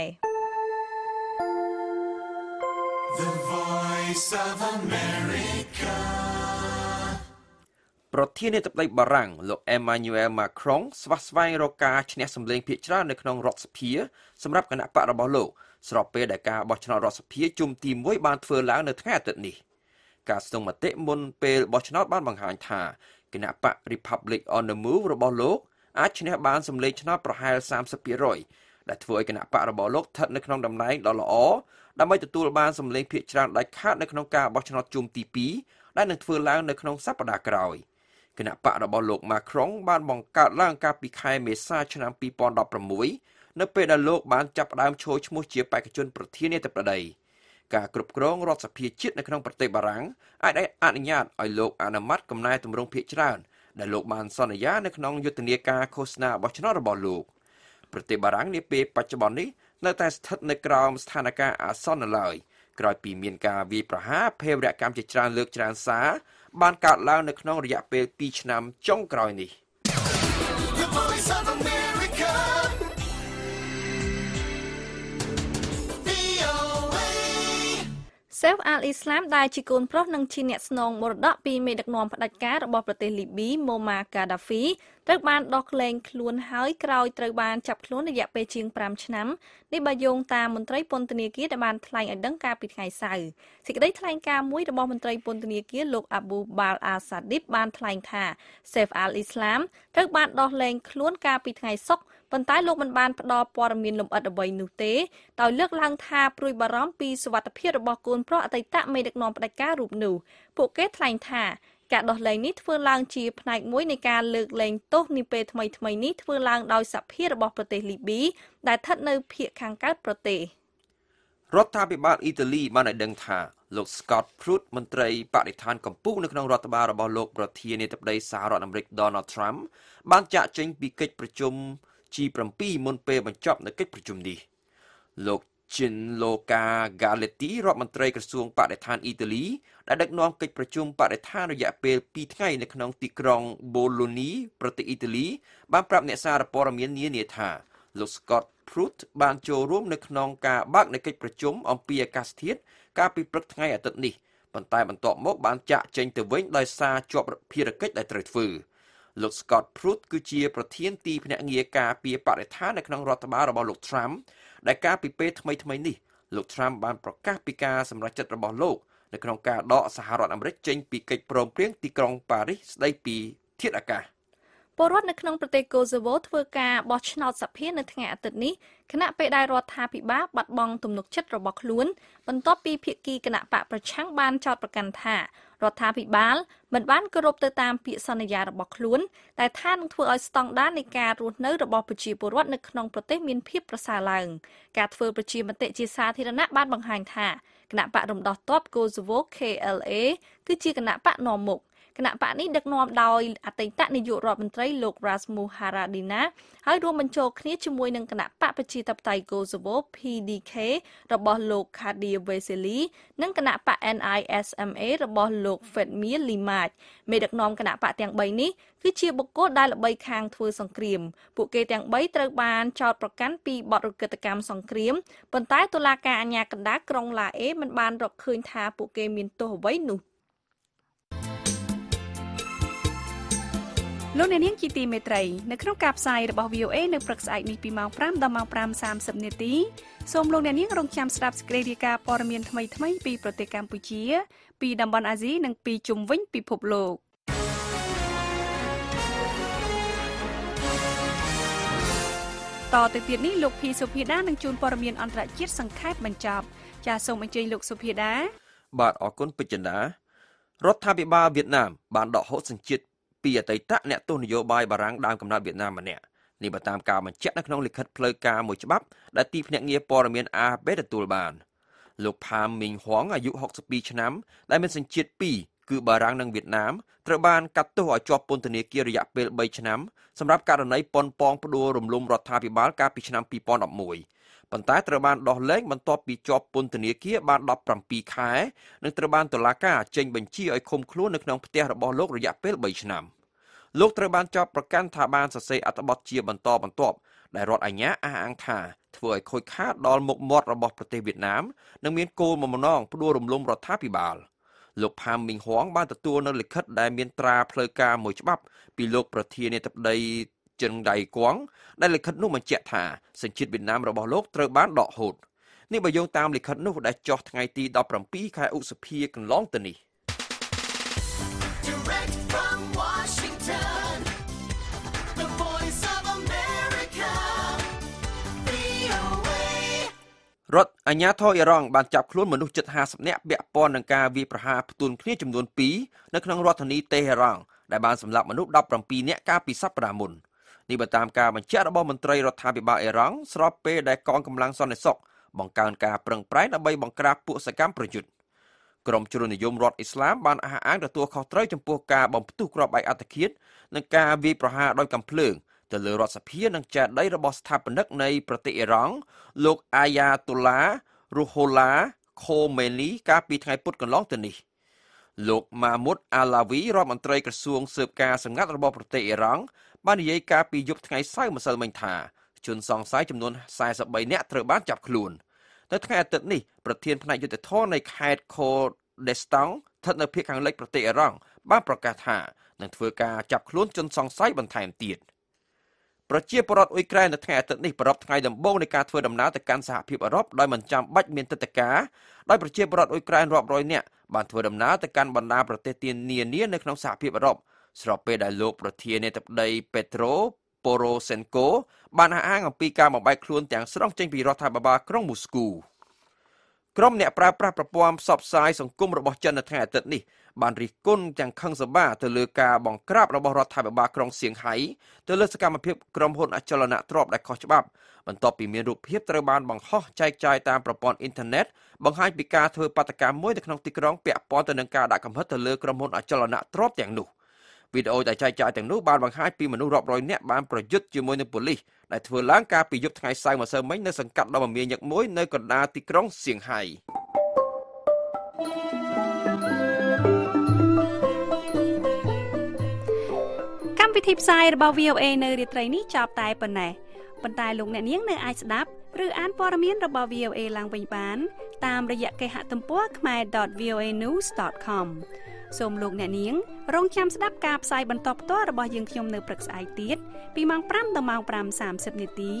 ប្រធានាធិបតីបារាំងលោក Emmanuel Macron ស្វាស្វែងរកការឈ្នះសម្លេងភាគច្រើននៅក្នុងរដ្ឋសភាសម្រាប់គណៈបករបស់លោកស្របពេលដែលការបោះឆ្នោតរដ្ឋសភាជុំទីoneបានធ្វើឡើងនៅថ្ងៃអាទិត្យនេះការស្ទង់មតិមុនពេលបោះឆ្នោតបានបង្ហាញថាគណៈបក Republic on the Move របស់លោកអាចឈ្នះបានសម្លេងឆ្នោតប្រហែល thirty percent ដែលធ្វើឲ្យគណៈបករបស់លោកស្ថិតនៅក្នុងតំណែងដ៏ល្អដើម្បីទទួលបានសម្លេងភាគច្រើនដាច់ខាតនៅក្នុងការបោះឆ្នោតជុំទីtwoដែលនឹងធ្វើឡើងនៅក្នុងសប្តាហ៍ក្រោយគណៈបករបស់លោក Macron បានបង្កើតឡើងកាលពីខែមេសាឆ្នាំtwenty sixteenនៅពេលដែលលោកបានចាប់ផ្ដើមឈរឈ្មោះជាបេក្ខជនប្រធានាធិបតីការគ្រប់គ្រងរដ្ឋសភាជាតិនៅក្នុងប្រទេសបារាំងអាចអនុញ្ញាតឲ្យលោកអនុម័តកំណែទម្រង់ភាគច្រើនដែលលោកបានសន្យានៅក្នុងយុទ្ធនាការឃោសនារបស់ឆ្នោតរបស់លោកប្រទេសបារាំងនាពេលបច្ចុប្បន្ននេះនៅតែស្ថិតនៅក្រោមស្ថានភាពអាសន្នឡើយក្រោយពីមានការវាយប្រហារភេរវកម្មជាច្រើនលើកច្រើនសារបានកើតឡើងនៅក្នុងរយៈពេលtwoឆ្នាំចុងក្រោយនេះSaif al-Islam ដែលជាកូនប្រុសនិងជាអ្នកស្នងមរតកពីមេដឹកនាំផ្ដាច់ការរបស់ប្រទេសលីប៊ី Muammar Gaddafi ត្រូវបានដោះលែងខ្លួនហើយក្រោយត្រូវបានចាប់ខ្លួនរយៈពេលជាងfiveឆ្នាំនេះបើយោងតាមមន្ត្រីពន្ធនាគារដែលបានថ្លែងឲ្យដឹងកាលពីថ្ងៃសៅរ៍សេចក្តីថ្លែងការណ៍មួយរបស់មន្ត្រីពន្ធនាគារលោក Abu Bal al-Sadib បានថ្លែងថា Saif al-Islam ត្រូវបានដោះលែងខ្លួនកាលពីថ្ងៃសុក្រប៉ុន្តែលោកមិនបានផ្ដល់ព័ត៌មានលម្អិតអ្វីនោះទេដោយលើកឡើងថាព្រួយបារម្ភពីសុវត្ថិភាពរបស់កូនប្រុសអតីតមេដឹកនាំផ្ដាច់ការរូបនោះពួកគេថ្លែងថាការដោះលែងនេះធ្វើឡើងជាផ្នែកមួយនៃការលើកលែងទោសនាពេលថ្មីៗនេះធ្វើឡើងដោយសភារបស់ប្រទេសលីប៊ីដែលស្ថិតនៅភាគខាងកើតប្រទេសរដ្ឋាភិបាលអ៊ីតាលីបានឲ្យដឹងថាលោក Scott Pruitt មន្ត្រីបរិស្ថានកម្ពុជានៅក្នុងរដ្ឋបាលរបស់លោកប្រធានាធិបតីសហរដ្ឋអាមេរិក Donald Trump បានចាក់ចេញពីកិច្ចប្រជុំG seven មុនពេលបញ្ចប់នៅកិច្ចប្រជុំនេះលោក Gino Galetti រដ្ឋមន្ត្រីក្រសួងបរិស្ថានអ៊ីតាលីដែលដឹកនាំកិច្ចប្រជុំបរិស្ថានរយៈពេលtwoថ្ងៃនៅក្នុងទីក្រុង Bologna ប្រទេសអ៊ីតាលីបានប្រាប់អ្នកសារព័ត៌មាននានាថា លោក Scott Pruitt បានចូលរួមនៅក្នុងការបើកនៃកិច្ចប្រជុំអំពីអាកាសធាតុកាលពីព្រឹកថ្ងៃអាទិត្យនេះប៉ុន្តែបន្ទាប់មកបានចាក់ចេញទៅវិញដោយសារជាប់ភារកិច្ចដែលត្រូវធ្វើលោក Scott Pruitt គឺជាប្រធានទីភ្នាក់ងារការពារបរិស្ថាននៅក្នុងរដ្ឋបាលរបស់លោក Trump ដែលកាលពីពេលថ្មីៗនេះលោក Trump បានប្រកាសពីការសម្រេចចិត្តរបស់លោកនៅក្នុងការដកសហរដ្ឋអាមេរិកចេញពីកិច្ចព្រមព្រៀងទីក្រុងប៉ារីសស្ដីពីធាតុអាកាសពលរដ្ឋនៅក្នុងប្រទេសកូសូវូធ្វើការបោះឆ្នោតសភានៅថ្ងៃអាទិត្យនេះគណៈពេលដែលរដ្ឋាភិបាលបាត់បង់ទំនុកចិត្តរបស់ខ្លួនបន្ទាប់ពីភាគីគណៈបកប្រឆាំងបានចោទប្រកាន់ថារដ្ឋាភិបាលមិនបានគោរពទៅតាមពាក្យសន្យារបស់ខ្លួនតែថានឹងធ្វើឲ្យស្តង់ដារនៃការរស់នៅរបស់ប្រជាពលរដ្ឋនៅក្នុងប្រទេសមានភាពប្រសើរឡើងការធ្វើប្រជាមតិជាសាធារណៈបានបង្ហាញថាគណៈបករំដោះទ័ពកូសូវូ (K L A) គឺជាគណៈបកនាំមុខគណៈបកនេះដឹកនាំដោយអតីតនាយករដ្ឋមន្ត្រីលោក Rasmus Haradina ហើយរួមបញ្ចូលគ្នាជាមួយនឹងគណៈបកប្រជាធិបតេយ្យកូសូវូ P D K របស់លោក Kadir Veseli និងគណៈបក N I S M A របស់លោក Fedmir Limaj មេដឹកនាំគណៈបកទាំងបីនេះគឺជាបុគ្គលដែលល្បីខាងធ្វើសង្គ្រាមពួកគេទាំងបីត្រូវបានចោទប្រកាន់ពីបទរកតកម្មសង្គ្រាមប៉ុន្តែតុលាការអាជ្ញាកណ្ដាលក្រុងឡាអេមិនបានរកឃើញថាពួកគេមានទោសអ្វីនោះលោកអ្នកនាងជាទីមេត្រីនៅក្នុងការផ្សាយរបស់ V O A នៅព្រឹកស្អែកនេះពីម៉ោងប្រាំដល់ម៉ោងប្រាំសាមសិបនាទីសូមលោកអ្នកនាងរងចាំស្ដាប់សេចក្តីរាយការណ៍ព័ត៌មានថ្មីៗពីប្រទេសកម្ពុជាពីតំបន់អាស៊ីនិងពីជុំវិញពិភពលោកតទៅទៀតនេះលោកភីសុភាដានឹងជូនព័ត៌មានអន្តរជាតិសង្ខេបបញ្ចប់ចាសសូមអញ្ជើញលោកសុភាដាបាទអរគុណពេជ្រចិន្តារដ្ឋាភិបាលវៀតណាមបានដកហូតសញ្ជាតិពីអតីតអ្នកទស្សនយោបាយបារាំងដើមកំណត់វៀតណាមម្នាក់នេះបើតាមការបញ្ជាក់នៅក្នុងលិខិតផ្លូវការមួយច្បាប់ដែលទីភ្នាក់ងារព័ត៌មាន A F P ទទួលបានលោកផាមមីងហួងអាយុហុកសិបពីរឆ្នាំដែលមានសញ្ជាតិពីរគឺបារាំងនិងវៀតណាមត្រូវបានកាត់ទោសឲ្យជាប់ពន្ធនាគាររយៈពេលបីឆ្នាំសម្រាប់ករណីប៉ុនប៉ងផ្ដួលរំលំរដ្ឋាភិបាលកាលពីឆ្នាំពីរពាន់ដប់មួយប៉ុន្តែត្រូវបានដោះលែងបន្ទាប់ពីជាប់ពន្ធនាគារបានដប់ប្រាំពីរខែនិងត្រូវបានតុលាការចេញបញ្ជាឲ្យឃុំខ្លួននៅក្នុងផ្ទះរបស់លោករយៈពេលបីឆ្នាំលោកត្រូវបានចោទប្រកាន់ថាបានសរសេរអត្ថបទជាបន្តបន្ទាប់ដែលរដ្ឋអាជ្ញាអះអាងថាធ្វើឲ្យខូចខាតដល់មុខមាត់របស់ប្រទេសវៀតណាមនិងមានគោលបំណងផ្ដួលរំលំរដ្ឋាភិបាលលោកផាមមីងហួងបានទទួលនៅលិខិតដែលមានត្រាផ្លូវការមួយច្បាប់ពីលោកប្រធានាធិបតីចិនដៃគួងដែលលិខិតនោះបញ្ជាក់ថាសញ្ជាតិវៀតណាមរបស់លោកត្រូវបានដកហូតនេះបើយោងតាមលិខិតនោះដែលចុះថ្ងៃទីដប់ប្រាំពីរខែឧសភាកន្លងទៅនេះរដ្ឋអាជ្ញាធរអ៊ីរ៉ង់បានចាប់ខ្លួនមនុស្សជិតហាំសិបនាក់ពាក់ព័ន្ធនឹងការវាយប្រហារផ្ទួនគ្នាចំនួនពីរនៅក្នុងរដ្ឋធានីទេហេរ៉ង់ដែលបានសម្លាប់មនុស្សដប់ប្រាំពីរនាក់កាលពីសប្តាហ៍មុននេះបើតាមការបញ្ជាក់របស់មន្ត្រីរដ្ឋាភិបាលអ៊ីរ៉ង់ស្របពេលដែលកងកម្លាំងសន្តិសុខបង្កើនការប្រឹងប្រែងដើម្បីបង្ក្រាបពួកសកម្មប្រយុទ្ធក្រុមជ្រុលនិយមរដ្ឋអ៊ីស្លាមបានអះអាងទទួលខុសត្រូវចំពោះការបំផ្ទុះគ្រាប់បែកអត្តឃាតនិងការវាយប្រហារដោយកាំភ្លើងទៅលើរដ្ឋសភានិងចេតិយរបស់ស្ថាបនិកនៃប្រទេសអ៊ីរ៉ង់លោកអាយ៉ាតុឡារូហូឡាខូមេនីកាលពីថ្ងៃពុធកន្លងទៅនេះលោកម៉ាមុតអាឡាវីរដ្ឋមន្ត្រីក្រសួងស៊ើបការសម្ងាត់របស់ប្រទេសអ៊ីរ៉ង់បាននិយាយកាលពីយប់ថ្ងៃសៅរ៍ម្សិលមិញថាជនសង្ស័យចំនួន四十三នាក់ត្រូវបានចាប់ខ្លួននៅថ្ងៃអាទិត្យនេះប្រធានផ្នែកយុត្តិធម៌នៃខេត្តខូដេស្តង់ស្ថិតនៅភាគខាងលិចប្រទេសអ៊ីរ៉ង់បានប្រកាសថានឹងធ្វើការចាប់ខ្លួនជនសង្ស័យបន្ថែមទៀតប្រជាពលរដ្ឋអ៊ុយក្រែននៅថ្ងៃអាទិត្យនេះប្រពៃថ្ងៃដំបូងនៃការធ្វើដំណើរទៅកាន់សហភាពអឺរ៉ុបដោយមិនចាំបាច់មានទិដ្ឋាការដោយប្រជាពលរដ្ឋអ៊ុយក្រែនរាប់រយនាក់បានធ្វើដំណើរទៅកាន់បណ្ដាប្រទេសទាននានានៅក្នុងសហភាពអឺរ៉ុបស្របពេលដែលលោកប្រធានាធិបតីពេត្រូ ប៉ូរ៉ូសេនកូបានអះអាងអំពីការបំបែកខ្លួនទាំងស្រុងចេញពីរដ្ឋាភិបាលក្រុងមូស្គូក្រុមអ្នកប្រើប្រាស់ប្រព័ន្ធផ្សព្វផ្សាយសង្គមរបស់ចិននៅថ្ងៃអាទិត្យនេះបានរិះគន់ទាំងខឹងសម្បាទៅលើការបង្ក្រាបរបស់រដ្ឋាភិបាលក្រុងសៀងហៃទៅលើសកម្មភាពក្រុមហ៊ុនអចលនទ្រព្យដែលខុសច្បាប់បន្ទាប់ពីមានរូបភាពត្រូវបានបង្ហោះចែកចាយតាមប្រព័ន្ធអ៊ីនធឺណិតបង្ហាញពីការធ្វើបាតកម្មមួយនៅក្នុងទីក្រុងពាក់ព័ន្ធទៅនឹងការដាក់កំហិតទៅលើក្រុមហ៊ុនអចលនទ្រព្យទាំងនោះវីដេអូដែលចែកចាយទាំងនោះបានបង្ហាញពីមនុស្សរាប់រយនាក់បានប្រយុទ្ធជាមួយនឹងប៉ូលីសដែលធ្វើឡើងកាលពីយប់ថ្ងៃសៅរ៍ម្សិលមិញនៅសង្កាត់ដ៏មមាញឹកមួយនៅកណ្ដាលទីក្រុងសៀងហៃកម្មវិធីផ្សាយរបស់ V O A នៅរាត្រីនេះចប់តែប៉ុណ្ណេះ ប៉ុន្តែលោកអ្នកនាងនៅអាចស្ដាប់ឬអានព័ត៌មានរបស់ VOAឡើងវិញបានតាមរយៈគេហទំព័រ ខ្មែរ ដត voanews ដត com សូមលោកអ្នកនាងរងចាំស្ដាប់ការផ្សាយបន្តផ្ទាល់របស់យើងខ្ញុំនៅព្រឹកស្អែកទៀតពីម៉ោង ប្រាំ ដល់ម៉ោង ប្រាំ សាមសិប នាទី